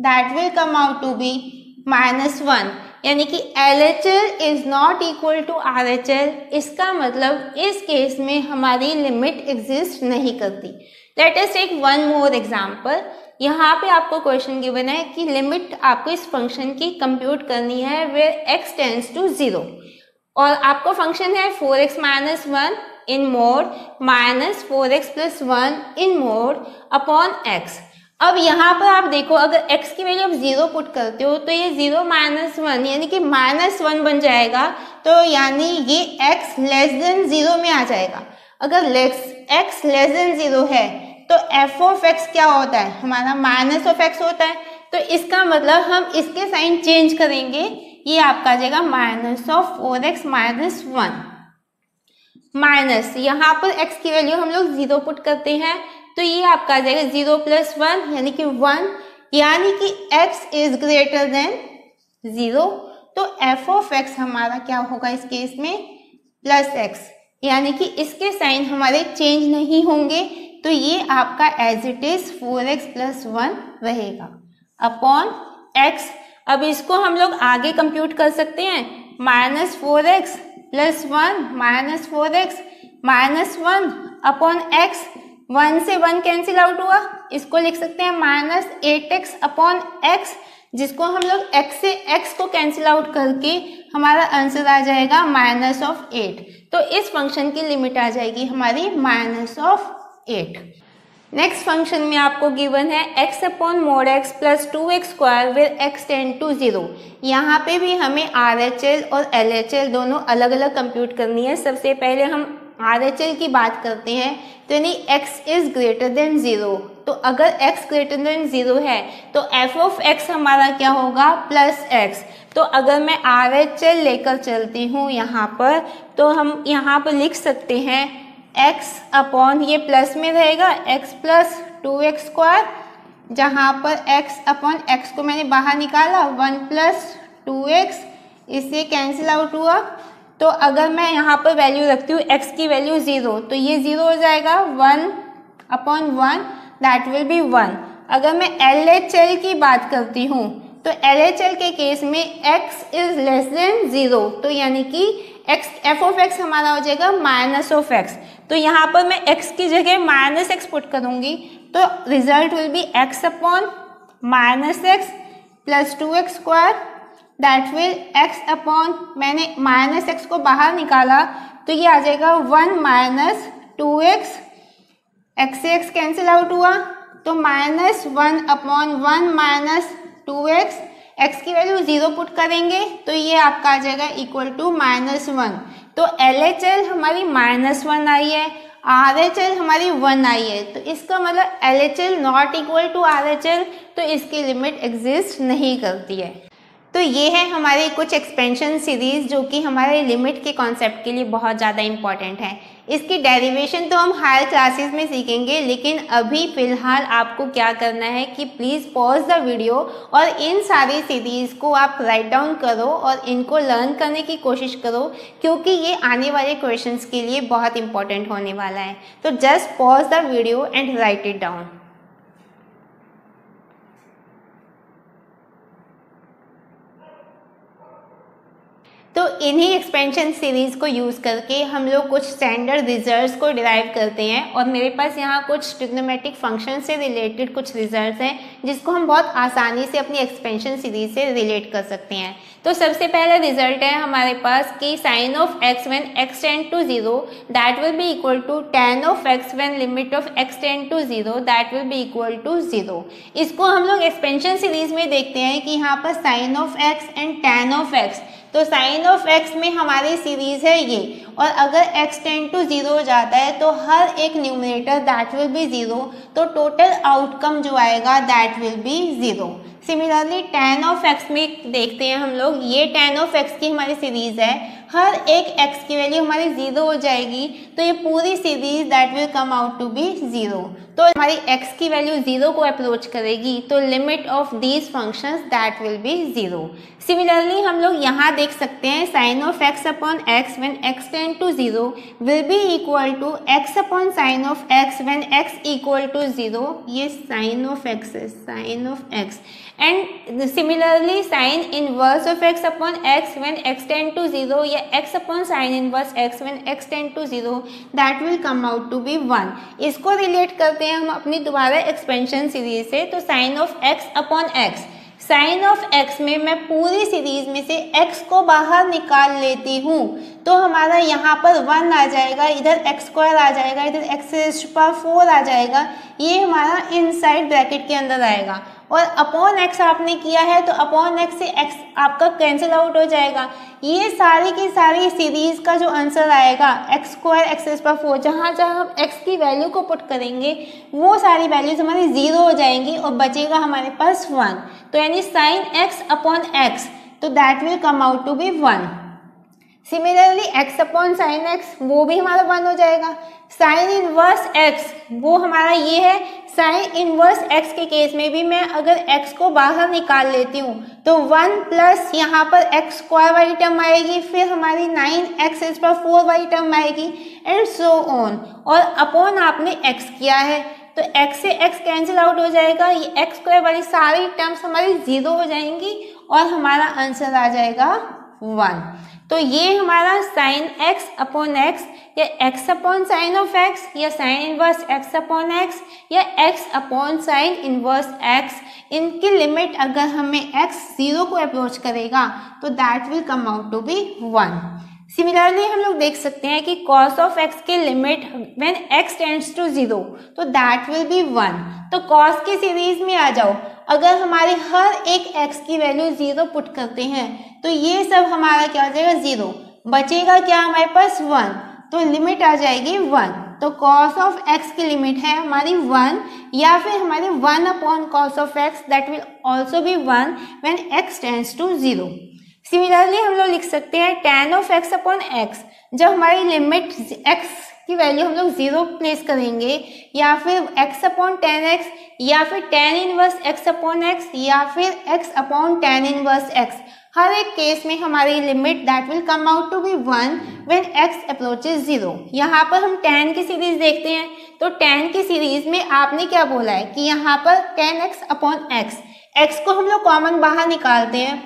that will come out to be -1। यानी कि LHL is not equal to RHL, इसका मतलब इस केस में हमारी लिमिट एग्जिस्ट नहीं करती। Let us take one more example. यहाँ पे आपको क्वेश्चन गिवन है कि लिमिट आपको इस फंक्शन की कंप्यूट करनी है वेयर x टेंड्स टू 0 और आपको फंक्शन है 4x minus 1 in mod minus 4x plus 1 in mod upon x। अब यहाँ पर आप देखो अगर x की वैल्यू आप 0 पुट करते हो तो ये 0 माइनस 1 यानी कि माइनस 1 बन जाएगा, तो यानी ये x लेस देन 0 में आ जाएगा। अगर x लेस देन 0 है तो f ऑफ x क्या होता है, हमारा माइनस ऑफ x होता है, तो इसका मतलब हम इसके साइन चेंज करेंगे, ये आपका आ जाएगा minus of 4x minus 1 minus यहाँ पर x की वैल्यू हम लोग 0 पुट करते हैं तो ये आपका आ जाएगा 0 प्लस 1 यानी कि 1, यानी कि x इज ग्रेटर देन 0, तो f ऑफ x हमारा क्या होगा इस केस में प्लस x, यानी कि इसके साइन हमारे चेंज नहीं होंगे, तो ये आपका as it is 4x plus 1 रहेगा अपॉन x। अब इसको हम लोग आगे कंप्यूट कर सकते हैं minus 4x plus 1 minus 4x minus 1 upon x, 1 से 1 कैंसिल आउट हुआ, इसको लिख सकते हैं माइनस 8x अपॉन x, जिसको हम लोग x से x को कैंसिल आउट करके हमारा आंसर आ जाएगा माइनस ऑफ 8। तो इस फंक्शन की लिमिट आ जाएगी हमारी माइनस ऑफ 8। नेक्स्ट फंक्शन में आपको गिवन है x upon mod x plus 2x square where x tend to 0। यहाँ पे भी हमें RHL और LHL दोनों अलग अलग कंप्यूट करनी है। सबसे पहले हम RHL की बात करते हैं तो यानी x इज ग्रेटर देन 0, तो अगर x ग्रेटर देन 0 है तो f ऑफ x हमारा क्या होगा प्लस x। तो अगर मैं RHL लेकर चलती हूँ यहाँ पर तो हम यहाँ पर लिख सकते हैं x अपॉन, ये प्लस में रहेगा x प्लस 2x स्क्वायर, जहाँ पर x अपॉन x को मैंने बाहर निकाला 1 प्लस 2x इससे कैंसिल आउट हुआ, तो अगर मैं यहाँ पर वैल्यू रखती हूँ x की वैल्यू 0 तो ये 0 हो जाएगा 1 अपॉन 1 दैट विल बी 1। अगर मैं LHL की बात करती हूँ तो LHL के केस में x इज लेस देन 0, तो यानी कि f ऑफ x हमारा हो जाएगा माइनस ऑफ x, तो यहाँ पर मैं x की जगह माइनस x पुट करूँगी तो result will be x upon minus x plus 2x square that will x upon, मैंने माइनस x को बाहर निकाला तो ये आ जाएगा 1 माइनस 2x, x से x कैंसिल आउट हुआ तो minus 1 upon 1 minus 2x, x की वैल्यू 0 पुट करेंगे तो ये आपका आ जाएगा इक्वल टू माइनस 1। तो LHL हमारी माइनस 1 आई है, RHL हमारी 1 आई है, तो इसका मतलब LHL not equal to RHL, तो इसकी लिमिट एग्जिस्ट नहीं करती है। तो ये है हमारे कुछ एक्सपेंशन सीरीज़ जो कि हमारे लिमिट के कॉन्सेप्ट के लिए बहुत ज़्यादा इम्पॉर्टेंट है। इसकी डेरिवेशन तो हम हायर क्लासेस में सीखेंगे, लेकिन अभी फ़िलहाल आपको क्या करना है कि प्लीज़ पॉज द वीडियो और इन सारी सीरीज़ को आप राइट डाउन करो और इनको लर्न करने की कोशिश करो, क्योंकि ये आने वाले क्वेश्चंस के लिए बहुत इंपॉर्टेंट होने वाला है। तो just pause the video and write it down. तो इन्हीं एक्सपेंशन सीरीज़ को यूज़ करके हम लोग कुछ स्टैंडर्ड रिजल्ट्स को डिराइव करते हैं, और मेरे पास यहाँ कुछ ट्रिग्नोमेट्रिक फंक्शन से रिलेटेड कुछ रिजल्ट्स हैं जिसको हम बहुत आसानी से अपनी एक्सपेंशन सीरीज़ से रिलेट कर सकते हैं। तो सबसे पहला रिजल्ट है हमारे पास कि sine of x when x tend to 0 that will be equal to tan of x when limit of x tend to 0 that will be equal to 0। इसको हम लोग एक्सपेंशन सीरीज़ में देखते हैं कि यहाँ पर sine of x and tan of x, तो साइन ऑफ x में हमारी सीरीज़ है ये, और अगर x टेंड टू 0 हो जाता है तो हर एक न्यूमरेटर दैट विल बी 0, तो टोटल आउटकम जो आएगा that will be 0। Similarly tan of x में देखते हैं हम लोग, ये टैन ऑफ x की हमारी सीरीज़ है, हर एक x की वैल्यू हमारी 0 हो जाएगी, तो ये पूरी series that will come out to be 0, तो हमारी x की वैल्यू 0 को अप्रोच करेगी, तो limit of these functions that will be 0। Similarly हम लोग यहाँ देख सकते हैं sine of x upon x when x tend to 0 will be equal to x upon sine of x when x equal to 0, ये sine of x है, sine of x। And similarly sine inverse of x upon x when x tend to 0 या x upon sine inverse x when x tend to 0 that will come out to be 1। इसको relate करते करते हैं हम अपनी दोबारा expansion series से, तो sine of x upon x, sine of x में मैं पूरी सीरीज में से x को बाहर निकाल लेती हूँ तो हमारा यहाँ पर 1 आ जाएगा, इधर x² आ जाएगा, इधर x⁴ आ जाएगा, ये हमारा इनसाइड ब्रैकेट के अंदर आएगा। और अपॉन x आपने किया है तो अपॉन x से x आपका कैंसिल आउट हो जाएगा। ये सारी की सारी सीरीज़ का जो आंसर आएगा x², x⁴, जहाँ जहाँ हम x की वैल्यू को पुट करेंगे वो सारी वैल्यूज हमारी 0 हो जाएंगी और बचेगा हमारे पास 1। तो यानी साइन x अपॉन x, तो that will come out to be 1। Similarly x upon sine x, वो भी हमारा 1 हो जाएगा। साइन इनवर्स x, वो हमारा ये है, साइन इनवर्स x के केस में भी मैं अगर x को बाहर निकाल लेती हूँ तो 1 प्लस यहाँ पर x² वाली टर्म आएगी, फिर हमारी 9 x⁴ वाली टर्म आएगी एंड सो ऑन। और अपॉन आपने x किया है तो x से x कैंसिल आउट हो जाएगा, ये x² वाली सारी टर्म्स हमारी 0 हो जाएंगी और हमारा आंसर आ जाएगा 1। तो ये हमारा साइन x अपॉन x या x upon sine of x या sine inverse x upon x या x upon sine inverse x, इनकी लिमिट अगर हमें x 0 को अप्रोच करेगा तो that will come out to be 1। Similarly हम लोग देख सकते हैं कि cos ऑफ x की limit when x tends to 0 तो दैट विल बी 1। तो cos की सीरीज में आ जाओ, अगर हमारे हर एक x की वैल्यू 0 पुट करते हैं तो ये सब हमारा क्या हो जाएगा 0, बचेगा क्या हमारे पास 1, तो लिमिट आ जाएगी 1। तो cos ऑफ x की लिमिट है हमारी 1 या फिर हमारे 1 upon cos of x that will also be 1 when x tends to 0। Similarly हम लोग लिख सकते हैं tan of x upon x, जब हमारी लिमिट x की वैल्यू हम लोग 0 प्लेस करेंगे या फिर x अपॉन tan x या फिर tan inverse x upon x या फिर x upon tan inverse x, हर एक केस में हमारी limit that will come out to be 1 when x approaches 0। यहाँ पर हम tan की सीरीज देखते हैं तो tan की सीरीज में आपने क्या बोला है कि यहाँ पर tan x upon x, x को हम लोग कॉमन बाहर निकालते हैं,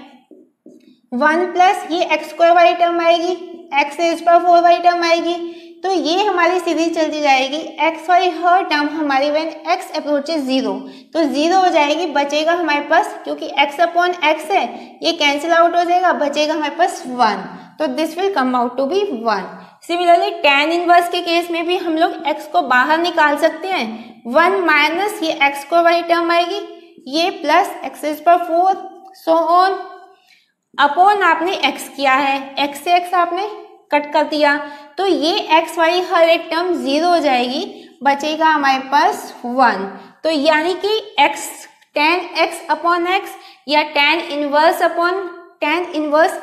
1 प्लस ये x² वाली टर्म आएगी, x⁴ वाली टर्म आएगी, तो ये हमारी सीरीज चलती जाएगी। x वाली हर टर्म हमारी व्हेन x अप्रोचेस 0 तो 0 हो जाएगी, बचेगा हमारे पास, क्योंकि x अपॉन x है ये कैंसिल आउट हो जाएगा, बचेगा हमारे पास 1। तो this will come out to be 1। Similarly tan inverse के केस में भी हम लोग x को बाहर निकाल सकते हैं, 1 माइनस ये x² वाली टर्म आएगी, ये plus x⁴ so on. Upon आपने x किया है, x से x आपने कट कर दिया तो ये x वाली हर एक टर्म 0 हो जाएगी, बचेगा हमारे पास 1। तो यानी कि x tan x upon x या tan inverse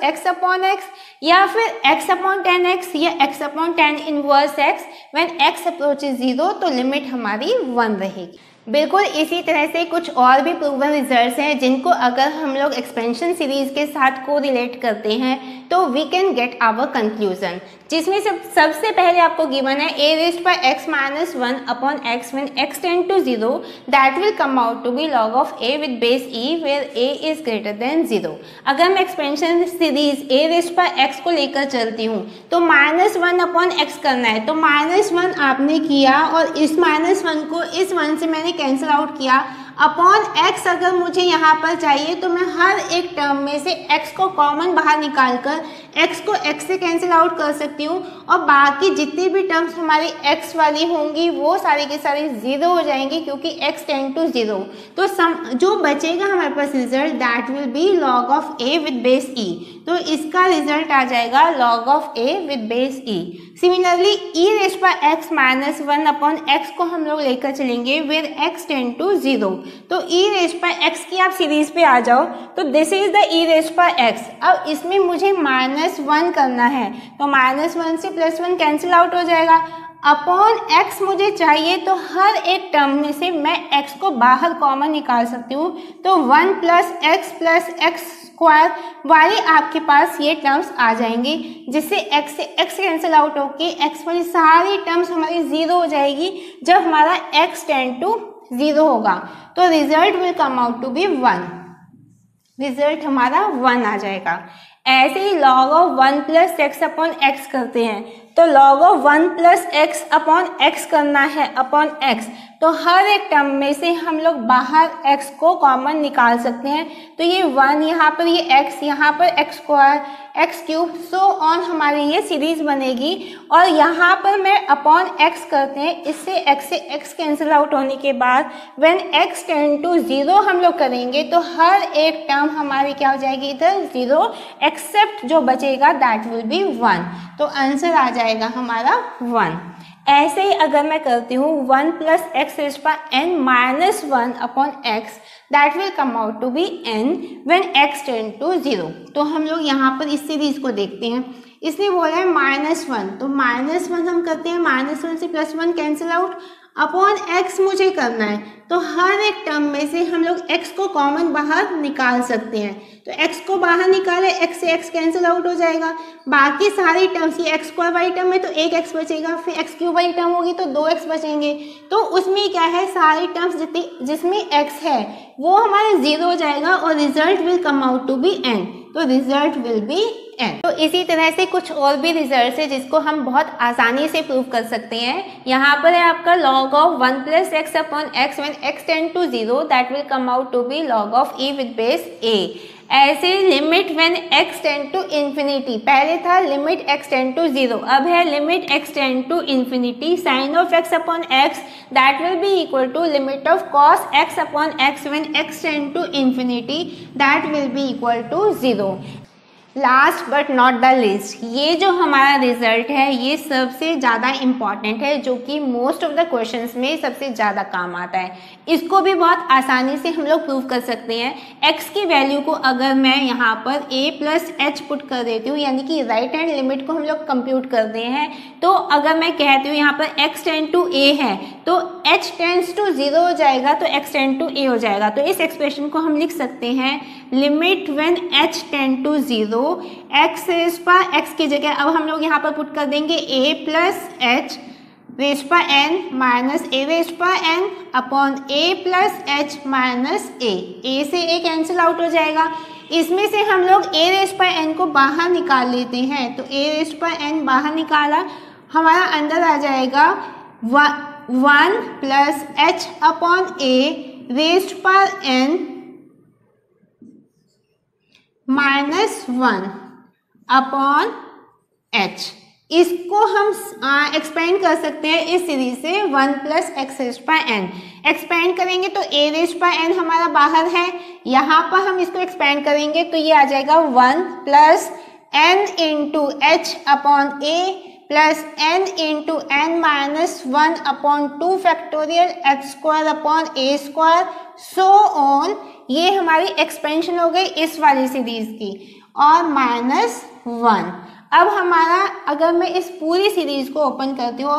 x upon x या फिर x अपॉन tan x या x upon tan inverse x when x approaches 0 तो लिमिट हमारी 1 रहेगी। बिल्कुल इसी तरह से कुछ और भी प्रूवन रिजल्ट्स हैं जिनको अगर हम लोग एक्सपेंशन सीरीज के साथ को रिलेट करते हैं तो we can get our conclusion, जिसमें सबसे पहले आपको गिवन है a रेस्ट पर x-1 upon x when x tend to 0 that will come out to be log of a with base e where a is greater than 0। अगर मैं expansion series a raised पर x को लेकर चलती हूँ तो -1 upon x करना है, तो -1 आपने किया और इस -1 को इस 1 से मैंने कैंसिल आउट किया, अपॉन x अगर मुझे यहाँ पर चाहिए तो मैं हर एक टर्म में से x को कॉमन बाहर निकाल कर x को x से कैंसिल आउट कर सकती हूँ और बाकी जितनी भी टर्म्स हमारी x वाली होंगी वो सारी के सारी 0 हो जाएंगी क्योंकि x टेंड टू 0। तो जो बचेगा हमारे पास result that will be log of a with base e, तो इसका रिजल्ट आ जाएगा log of a with base e। Similarly e raised पर x-1 अपॉन x को हम लोग लेकर चलेंगे विद x टेंड टू 0 तो e रेस्ट पर x की आप सीरीज पे आ जाओ तो this is the e raised पर x। अब इसमें मुझे -1 करना है तो -1 से +1 कैंसिल आउट हो जाएगा, अपॉन x मुझे चाहिए तो हर एक टर्म में से मैं x को बाहर कॉमन निकाल सकती हूँ तो 1 प्लस x स्क्वायर वाली आपके पास ये टर्म्स आ जाएंगी, जिससे x से x कैंसिल आउट होके x वाली सारी टर्म्स हमारी 0 हो जाएगी जब हमारा x टेंड टू 0 होगा तो result will come out to be 1, result हमारा 1 आ जाएगा। ऐसे ही log of 1 plus x upon x करते हैं तो log of 1 plus x upon x करना है अपॉन x तो हर एक टर्म में से हम लोग बाहर x को कॉमन निकाल सकते हैं। तो ये 1, यहाँ पर ये x, यहाँ पर x square, x cube, so on हमारी ये सीरीज बनेगी। और यहाँ पर मैं अपॉन x करते हैं, इससे x से x कैंसिल आउट होने के बाद व्हेन x टेंड टू 0 हम लोग करेंगे तो हर एक टर्म हमारी क्या हो जाएगी इधर 0, एक्सेप्ट जो बचेगा दैट विल बी 1। तो आंसर आ जाएगा हमारा 1। ऐसे ही अगर मैं करती हूँ 1 + x n - 1 upon x that will come out to be n when x tend to 0। तो हम लोग यहाँ पर इस सीरीज को देखते हैं, इसलिए बोल रहे हैं -1, तो -1 हम करते हैं, -1 से +1 कैंसिल आउट, अपॉन x मुझे करना है। तो हर एक टर्म में से हम लोग x को कॉमन बाहर निकाल सकते हैं, तो x को बाहर निकाले, x से x कैंसिल आउट हो जाएगा, बाकी सारी टर्म्स ये x² टर्म में तो 1x बचेगा, फिर x³ टर्म होगी तो 2x बचेंगे। तो उसमें क्या है, सारी टर्म्स जितनी जिसमें x है वो हमारे 0 हो जाएगा और result will come out to be n। तो रिजल्ट विल बी n। तो इसी तरह से कुछ और भी रिजल्ट है जिसको हम बहुत आसानी से प्रूव कर सकते हैं। यहाँ पर है आपका log of 1 + x upon x when x tend to 0 that will come out to be log of e with base a। ऐसे limit when x tend to infinity, पहले था लिमिट x टेंड टू 0, अब है limit x tend to infinity sine of x upon x that will be equal to limit of cos x upon x when x tend to infinity that will be equal to 0। Last but not the least, ये जो हमारा result है ये सबसे ज़्यादा important है, जो कि मोस्ट ऑफ द क्वेश्चंस में सबसे ज़्यादा काम आता है। इसको भी बहुत आसानी से हम लोग प्रूव कर सकते हैं। x की वैल्यू को अगर मैं यहाँ पर a + h पुट कर देती हूँ, यानी कि राइट हैंड लिमिट को हम लोग कंप्यूट करते हैं, तो अगर मैं कहती हूँ यहाँ पर x टेंड टू a है तो h टेंड्स टू 0 हो जाएगा, तो x टेंड टू a हो जाएगा। तो इस एक्सप्रेशन को हम लिख सकते हैं limit when h tend to 0 x raise पर x की जगह अब हम लोग यहाँ पर पुट कर देंगे a + h रेस पर n माइनस a रेस पर n upon a + h minus a। a से a कैंसिल आउट हो जाएगा, इसमें से हम लोग a रेस पर n को बाहर निकाल लेते हैं, तो a रेस पर n बाहर निकाला, हमारा अंदर आ जाएगा 1 + h अपॉन a रेस्ट पर n माइनस 1 अपॉन h। इसको हम एक्सपेंड कर सकते हैं इस सीरीज से 1 + x रेस्ट पर n। एक्सपेंड करेंगे तो a रेस्ट पर n हमारा बाहर है, यहाँ पर हम इसको एक्सपेंड करेंगे तो ये आ जाएगा 1 + n × h upon a plus n × n - 1 upon 2 factorial h² upon a² so on. ये हमारी एक्सपेंशन हो गई इस वाली सीरीज की, और -1। अब हमारा अगर मैं इस पूरी सीरीज को ओपन करती हूँ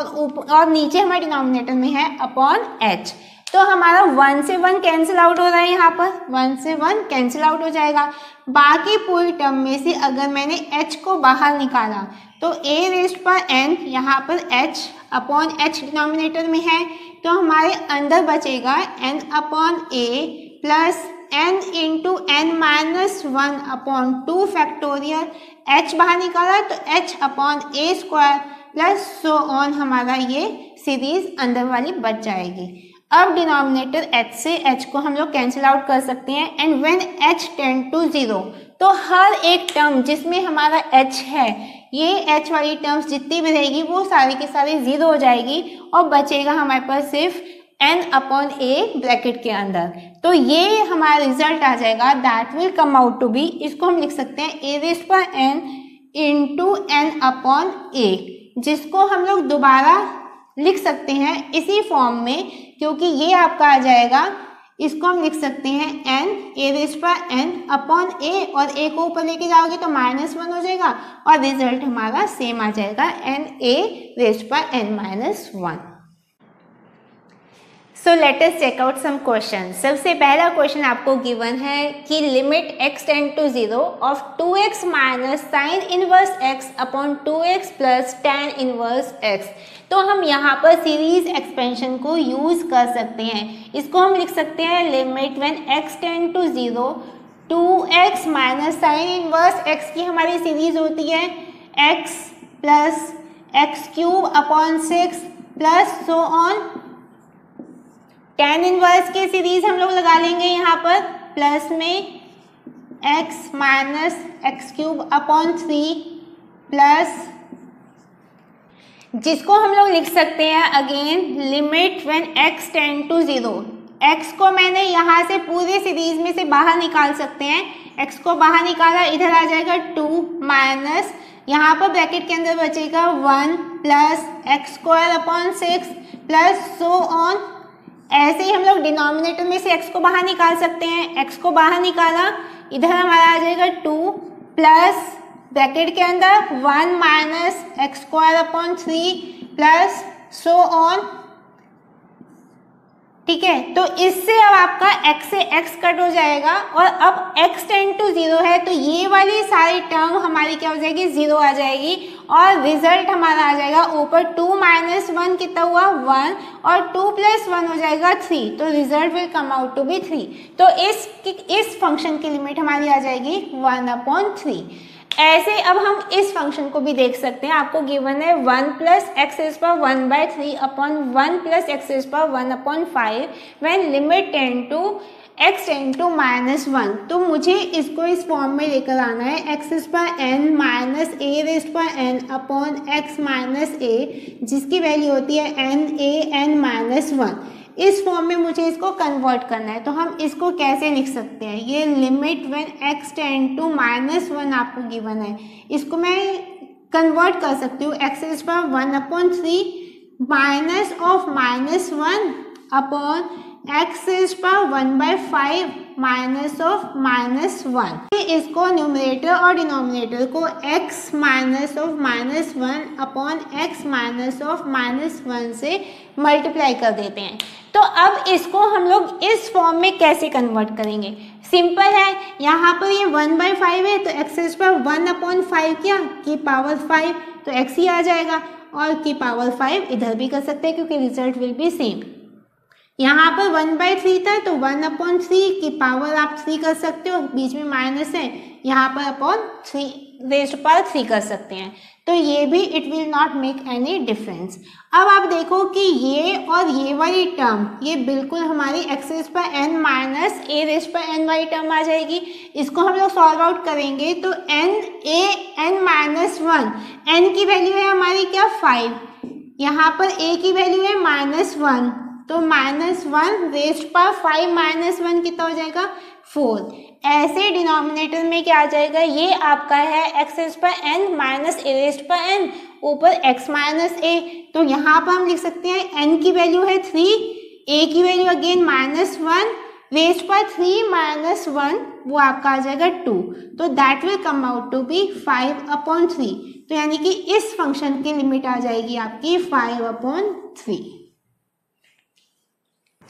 और नीचे हमारे डिनोमिनेटर में है अपॉन h, तो हमारा 1 से 1 कैंसिल आउट हो रहा है, यहाँ पर 1 से 1 कैंसिल आउट हो जाएगा। बाकी पूरी टर्म में से अगर मैंने h को बाहर निकाला तो a रेस्ट पर n, यहाँ पर h अपॉन h डिनोमिनेटर में है, तो हमारे अंदर बचेगा n upon a plus n × n - 1 upon 2 factorial h बाहर निकाला तो h upon a² plus so on हमारा ये सीरीज अंदर वाली बच जाएगी। अब डिनोमिनेटर h से h को हम लोग कैंसिल आउट कर सकते हैं, and when h tend to 0 तो हर एक टर्म जिसमें हमारा h है, ये h वाली टर्म्स जितनी भी रहेगी वो सारी की सारी 0 हो जाएगी और बचेगा हमारे पास सिर्फ n अपॉन a ब्रैकेट के अंदर। तो ये हमारा रिजल्ट आ जाएगा that will come out to be, इसको हम लिख सकते हैं a / n × n upon a, जिसको हम लोग दोबारा लिख सकते हैं इसी फॉर्म में, क्योंकि ये आपका आ जाएगा, इसको हम लिख सकते हैं n a रेस्ट पर n अपॉन a, और a को ऊपर लेके जाओगे तो -1 हो जाएगा और रिजल्ट हमारा सेम आ जाएगा n a रेस्ट पर n - 1। So let us check out some question. सबसे पहला क्वेश्चन आपको गिवन है कि limit x tend to 0 of 2x minus sine inverse x upon 2x plus tan inverse x। तो हम यहाँ पर सीरीज एक्सपेंशन को यूज कर सकते हैं। इसको हम लिख सकते हैं limit when x tend to 0 2x minus sine inverse x की हमारी सीरीज होती है x plus x³ upon 6 plus so on tan inverse के सीरीज हम लोग लगा लेंगे यहाँ पर प्लस में x minus x cube upon 3 plus, जिसको हम लोग लिख सकते हैं again limit when x tend to zero. x को मैंने यहाँ से पूरी सीरीज में से बाहर निकाल सकते हैं, x को बाहर निकाला, इधर आ जाएगा 2 माइनस यहाँ पर ब्रैकेट के अंदर बचेगा 1 plus x square upon 6 plus so on. ऐसे ही हम लोग डिनोमिनेटर में से x को बाहर निकाल सकते हैं, x को बाहर निकाला, इधर हमारा आ जाएगा 2 प्लस ब्रैकेट के अंदर 1 minus x square upon 3 plus so on. ठीक है, तो इससे अब आपका x से x कट हो जाएगा और अब x टेंड टू जीरो है तो ये वाली सारी टर्म हमारी क्या हो जाएगी, जीरो आ जाएगी और रिजल्ट हमारा आ जाएगा ऊपर 2 माइनस 1 कितना हुआ 1 और 2 प्लस 1 हो जाएगा 3, तो result will come out to be 3। तो इस फंक्शन की लिमिट हमारी आ जाएगी 1/3। ऐसे अब हम इस फंक्शन को भी देख सकते हैं, आपको गिवन है 1 प्लस एक्स पर 1/3 अपॉन 1 प्लस एक्स पर 1/5 when limit tend to x tend to -1। तो मुझे इसको इस फॉर्म में लेकर आना है x पर n माइनस a रेस्ट पर n upon x minus a, जिसकी वैल्यू होती है n a n -1। इस फॉर्म में मुझे इसको कन्वर्ट करना है, तो हम इसको कैसे लिख सकते हैं, ये limit when x tend to -1 आपको गिवन है, इसको मैं कन्वर्ट कर सकती हूँ x पर 1/3 माइनस ऑफ -1 अपॉन x पर 1/5 माइनस ऑफ -1। इसको न्यूमरेटर और डिनोमिनेटर को x minus of -1 upon x minus of -1 से मल्टीप्लाई कर देते हैं। तो अब इसको हम लोग इस फॉर्म में कैसे कन्वर्ट करेंगे, सिंपल है, यहाँ पर ये 1/5 है तो x पर 1/5 क्या की पावर 5 तो x ही आ जाएगा और की पावर 5 इधर भी कर सकते हैं क्योंकि रिजल्ट विल बी सेम। यहाँ पर 1/3 था तो 1/3 की पावर आप 3 कर सकते हो, बीच में माइनस है, यहाँ पर अपॉन 3 कर सकते हैं, तो ये भी it will not make any difference. अब आप देखो कि ये और ये वाली टर्म ये बिल्कुल हमारी एक्सेस पर n माइनस ए रेस्ट पर n वाली टर्म आ जाएगी, इसको हम लोग सॉल्व आउट करेंगे तो n a n -1, n की वैल्यू है हमारी क्या 5, यहाँ पर a की वैल्यू है -1 तो -1 रेस्ट पर 5 -1 कितना हो जाएगा 4। ऐसे डिनोमिनेटर में क्या आ जाएगा, ये आपका है एक्स पर n माइनस ए रेस्ट पर n ऊपर x माइनस ए, तो यहाँ पर हम लिख सकते हैं n की वैल्यू है 3, a की वैल्यू अगेन -1 रेस्ट पर 3 -1 वो आपका आ जाएगा 2, तो that will come out to be 5/3। तो यानी कि इस फंक्शन की लिमिट आ जाएगी आपकी 5/3।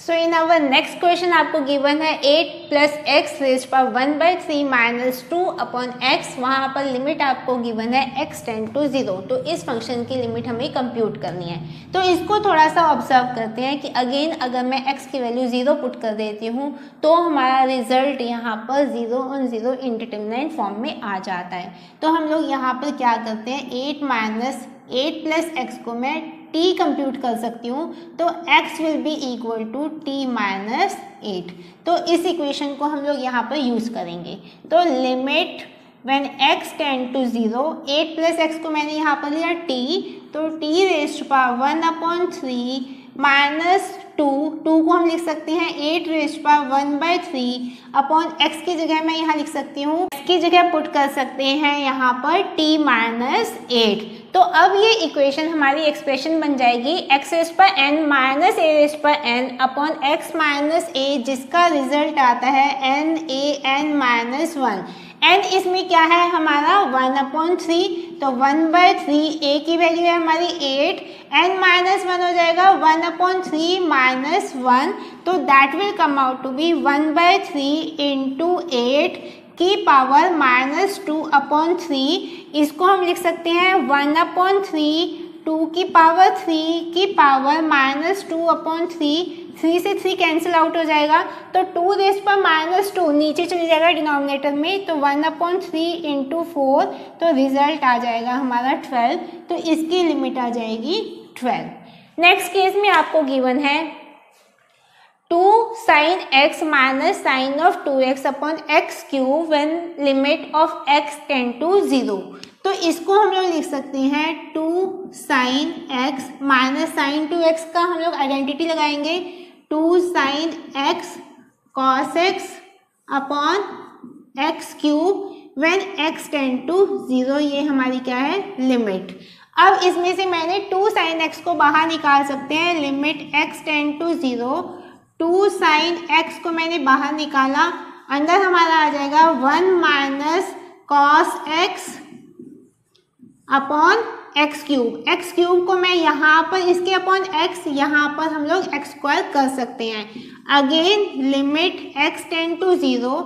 So in our next question आपको गिवन है 8 प्लस एक्स रेज पर 1/3 माइनस 2 अपॉन एक्स, वहाँ पर लिमिट आपको गिवन है x टेंड टू 0, तो इस फंक्शन की लिमिट हमें कंप्यूट करनी है। तो इसको थोड़ा सा ऑब्जर्व करते हैं कि अगेन अगर मैं x की वैल्यू 0 पुट कर देती हूँ तो हमारा रिजल्ट यहाँ पर 0/0 इंडिटर्मिनेंट फॉर्म में आ जाता है। तो हम लोग यहाँ पर क्या करते हैं, 8 प्लस एक्स को मैं t कंप्यूट कर सकती हूँ तो x will be equal to t-8। तो इस इक्वेशन को हम लोग यहाँ पर यूज़ करेंगे, तो limit when x tend to 0, 8 plus x को मैंने यहाँ पर लिया t, तो t रेस्ट पर 1/3 माइनस 2 को हम लिख सकते हैं 8 रेस्ट पर 1/3 अपॉन x की जगह मैं यहाँ लिख सकती हूँ, x की जगह पुट कर सकते हैं यहाँ पर t-8। तो अब ये इक्वेशन हमारी एक्सप्रेशन बन जाएगी एक्स पर n माइनस ए रेस्ट पर n upon x minus a, जिसका रिजल्ट आता है n a n -1। n इसमें क्या है हमारा 1/3 तो 1/3 a की वैल्यू है हमारी 8, n -1 हो जाएगा 1/3 -1 तो that will come out to be 1/3 into 8 की पावर -2 अपॉन 3। इसको हम लिख सकते हैं 1/3 2 की पावर 3 की पावर -2 अपॉन 3, 3 से 3 कैंसिल आउट हो जाएगा तो 2 रेस पर -2 नीचे चले जाएगा डिनोमिनेटर में तो 1/3 इंटू 4 तो रिजल्ट आ जाएगा हमारा 12, तो इसकी लिमिट आ जाएगी 12। नेक्स्ट केस में आपको गिवन है two sine x minus sine of two x upon x cube when limit of x tend to zero. तो इसको हम लोग लिख सकते हैं two sine x minus sine two x का हम लोग आइडेंटिटी लगाएंगे, two sine x cos x upon x cube when x tend to zero, ये हमारी क्या है लिमिट। अब इसमें से मैंने टू साइन एक्स को बाहर निकाल सकते हैं, limit x tend to zero, two sine x को मैंने बाहर निकाला, अंदर हमारा आ जाएगा one minus cos x upon x cube. X cube को मैं यहाँ पर इसके अपॉन एक्स, यहाँ पर हम लोग एक्स स्क्वायर कर सकते हैं। Again limit x tend to zero,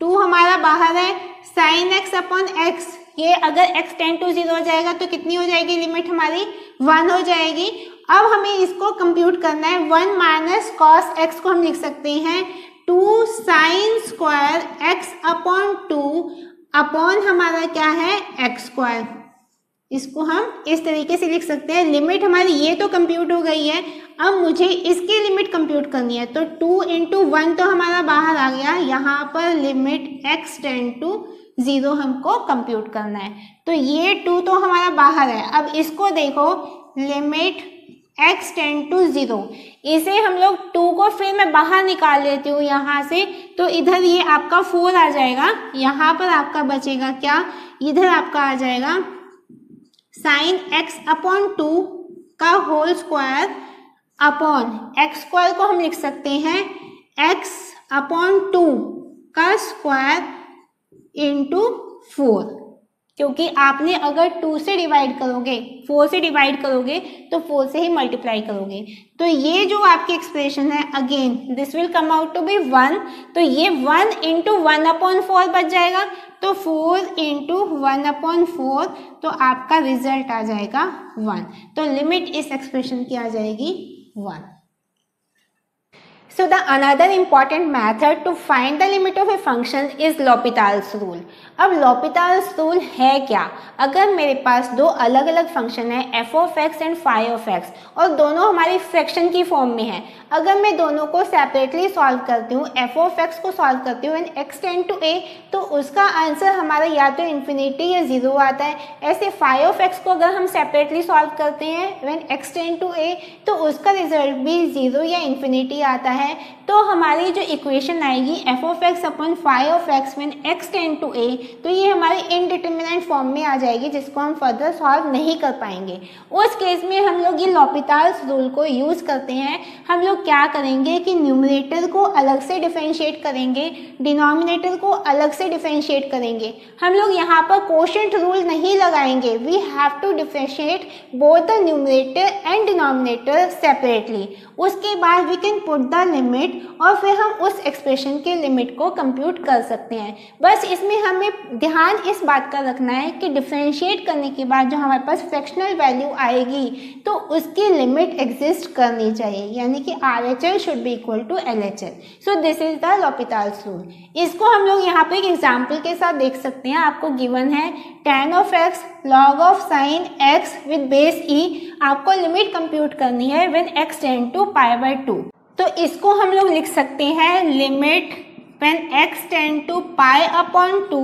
two हमारा बाहर है, साइन एक्स अपॉन एक्स, ये अगर x टेंड टू जीरो हो जाएगा तो कितनी हो जाएगी लिमिट हमारी, वन हो जाएगी। अब हमें इसको कंप्यूट करना है, वन माइनस कॉस एक्स को हम लिख सकते हैं two sine square x upon two upon हमारा क्या है एक्स स्क्वायर। इसको हम इस तरीके से लिख सकते हैं। लिमिट हमारी ये तो कंप्यूट हो गई है, अब मुझे इसकी लिमिट कंप्यूट करनी है, तो टू इंटू वन तो हमारा बाहर आ गया, यहाँ पर limit x tend to zero हमको कंप्यूट करना है। तो ये टू तो हमारा बाहर है, अब इसको देखो limit x tend to zero, इसे हम लोग टू को फिर मैं बाहर निकाल लेती हूँ यहाँ से, तो इधर ये आपका फोर आ जाएगा, यहाँ पर आपका बचेगा क्या, इधर आपका आ जाएगा साइन एक्स अपॉन टू का whole square upon x square को हम लिख सकते हैं एक्स अपॉन टू का स्क्वायर इंटू फोर, क्योंकि आपने अगर टू से डिवाइड करोगे, फोर से डिवाइड करोगे तो फोर से ही मल्टीप्लाई करोगे। तो ये जो आपकी एक्सप्रेशन है again this will come out to be one, तो ये one into one upon four बच जाएगा, तो four into one upon four, तो आपका रिजल्ट आ जाएगा वन। तो लिमिट इस एक्सप्रेशन की आ जाएगी one. So the another important method to find the limit of a function is L'Hopital's rule. अब L'Hopital's rule है क्या, अगर मेरे पास दो अलग अलग फंक्शन है f of x and phi of x और दोनों हमारे फ्रैक्शन की फॉर्म में है, अगर मैं दोनों को सेपरेटली सॉल्व करती हूँ, एफ ऑफ एक्स को सॉल्व करती हूँ and x tend to a, तो उसका आंसर हमारा या तो इन्फिनिटी या जीरो आता है। ऐसे फाई ऑफ एक्स को अगर हम सेपरेटली सॉल्व करते हैं when x tend to a, तो उसका रिजल्ट भी जीरो या इन्फिनिटी आता है। तो हमारी जो इक्वेशन आएगी f of x upon phi of x when x tend to a, तो ये हमारी इनडिटर्मिनेट फॉर्म में आ जाएगी, जिसको हम फर्दर सॉल्व नहीं कर पाएंगे। उस केस में हम लोग ये L'Hopital's रूल को यूज़ करते हैं। हम लोग क्या करेंगे कि न्यूमरेटर को अलग से डिफरेंशिएट करेंगे, डिनोमिनेटर को अलग से डिफरेंशिएट करेंगे। हम लोग यहाँ पर कोशेंट रूल नहीं लगाएंगे, we have to differentiate both the numerator and denominator separately. उसके बाद we can put the limit और फिर हम उस एक्सप्रेशन के लिमिट को कंप्यूट कर सकते हैं। बस इसमें हमें ध्यान इस बात का रखना है कि डिफरेंशिएट करने के बाद जो हमारे पास फ्रैक्शनल वैल्यू आएगी तो उसकी लिमिट एग्जिस्ट करनी चाहिए, यानी कि RHL should be equal to LHL. So this is the L'Hopital's rule. इसको हम लोग यहाँ पे एक एग्जाम्पल के साथ देख सकते हैं। आपको गिवन है tan of x log of sin x with base e, आपको लिमिट कंप्यूट करनी है when x tend to pi by 2। तो इसको हम लोग लिख सकते हैं limit when x tend to pi upon 2,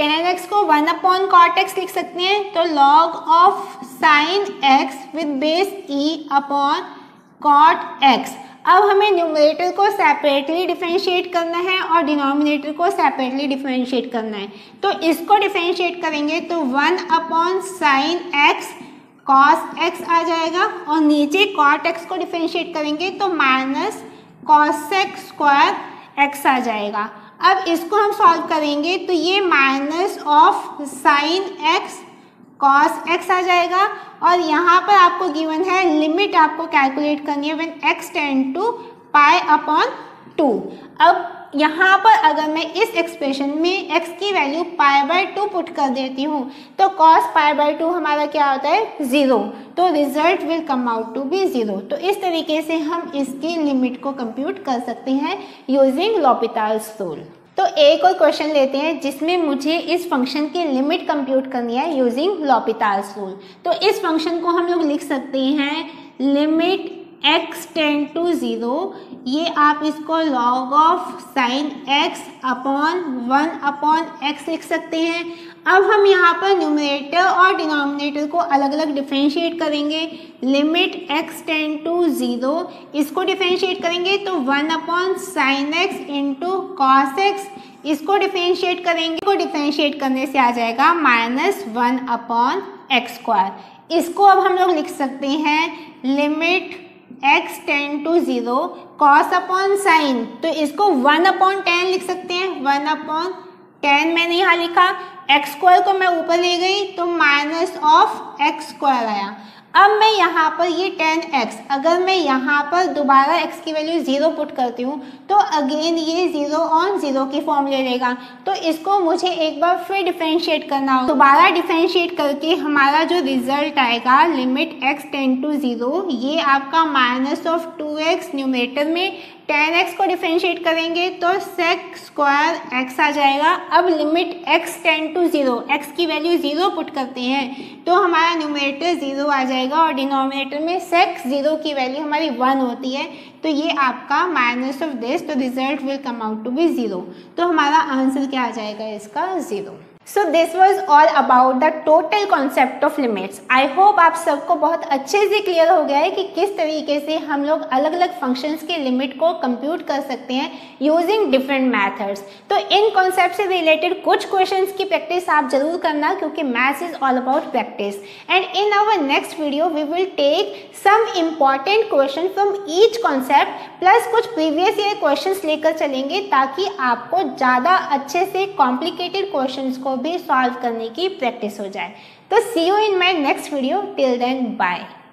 tan x को 1 upon cot x लिख सकते हैं, तो log of sin x with base e upon cot x। अब हमें न्यूमरेटर को सेपरेटली डिफरेंशिएट करना है और डिनोमिनेटर को सेपरेटली डिफरेंशिएट करना है, तो इसको डिफरेंशिएट करेंगे तो 1 upon sine x cos x आ जाएगा और नीचे कॉट एक्स को डिफरेंशिएट करेंगे तो minus cos x square x आ जाएगा। अब इसको हम सॉल्व करेंगे तो ये minus of sine x cos x आ जाएगा और यहाँ पर आपको गिवन है लिमिट आपको कैलकुलेट करनी है when x tend to pi upon two. अब यहाँ पर अगर मैं इस एक्सप्रेशन में x की value pi by two put कर देती हूँ तो cos पाई बाय टू हमारा क्या होता है ज़ीरो, तो result will come out to be zero. तो इस तरीके से हम इसकी लिमिट को कंप्यूट कर सकते हैं यूजिंग L'Hopital's रूल। तो एक और क्वेश्चन लेते हैं जिसमें मुझे इस फंक्शन की लिमिट कंप्यूट करनी है यूजिंग L'Hopital's रूल। तो इस फंक्शन को हम लोग लिख सकते हैं limit x tend to zero, ये आप इसको log of sine x upon 1 upon x लिख सकते हैं। अब हम यहाँ पर न्यूमरेटर और डिनोमिनेटर को अलग अलग डिफरेंशिएट करेंगे। Limit x tend to zero, इसको डिफरेंशिएट करेंगे तो 1 upon sine x into cos x, इसको डिफरेंशिएट करेंगे को डिफरेंशिएट करने से आ जाएगा माइनस 1 अपॉन एक्स स्क्वायर। इसको अब हम लोग लिख सकते हैं limit x tend to zero cos upon sine, तो इसको 1 अपॉन टेन लिख सकते हैं। 1 अपॉन टेन मैंने यहाँ लिखा, एक्स स्क्वायर को मैं ऊपर ले गई तो माइनस ऑफ एक्स स्क्वायर आया। अब मैं यहाँ पर ये 10x, अगर मैं यहाँ पर दोबारा x की वैल्यू 0 पुट करती हूँ तो अगेन ये 0 ऑन 0 की फॉर्म ले लेगा। तो इसको मुझे एक बार फिर डिफरेंशिएट करना होगा। दोबारा डिफरेंशिएट करके हमारा जो रिजल्ट आएगा limit x tend to zero, ये आपका माइनस ऑफ 2x न्यूमरेटर में, 10x को डिफरेंशिएट करेंगे तो sec स्क्वायर x आ जाएगा। अब limit x tend to zero, x की वैल्यू 0 पुट करते हैं तो हमारा न्यूमरेटर 0 आ जाएगा और डिनोमिनेटर में sec 0 की वैल्यू हमारी 1 होती है, तो ये आपका माइनस ऑफ दिस, तो result will come out to be 0। तो हमारा आंसर क्या आ जाएगा इसका 0। So this was all about the total concept of limits. I hope आप सबको बहुत अच्छे से क्लियर हो गया है कि किस तरीके से हम लोग अलग अलग फंक्शंस के लिमिट को कंप्यूट कर सकते हैं यूजिंग डिफरेंट मैथड्स। तो इन कॉन्सेप्ट से रिलेटेड कुछ क्वेश्चंस की प्रैक्टिस आप जरूर करना, क्योंकि maths is all about practice. And in our next video we will take some important question from each concept, plus कुछ प्रीवियस ईयर क्वेश्चन लेकर चलेंगे ताकि आपको ज़्यादा अच्छे से कॉम्प्लिकेटेड क्वेश्चन को भी सॉल्व करने की प्रैक्टिस हो जाए। तो see you in my next video, till then bye.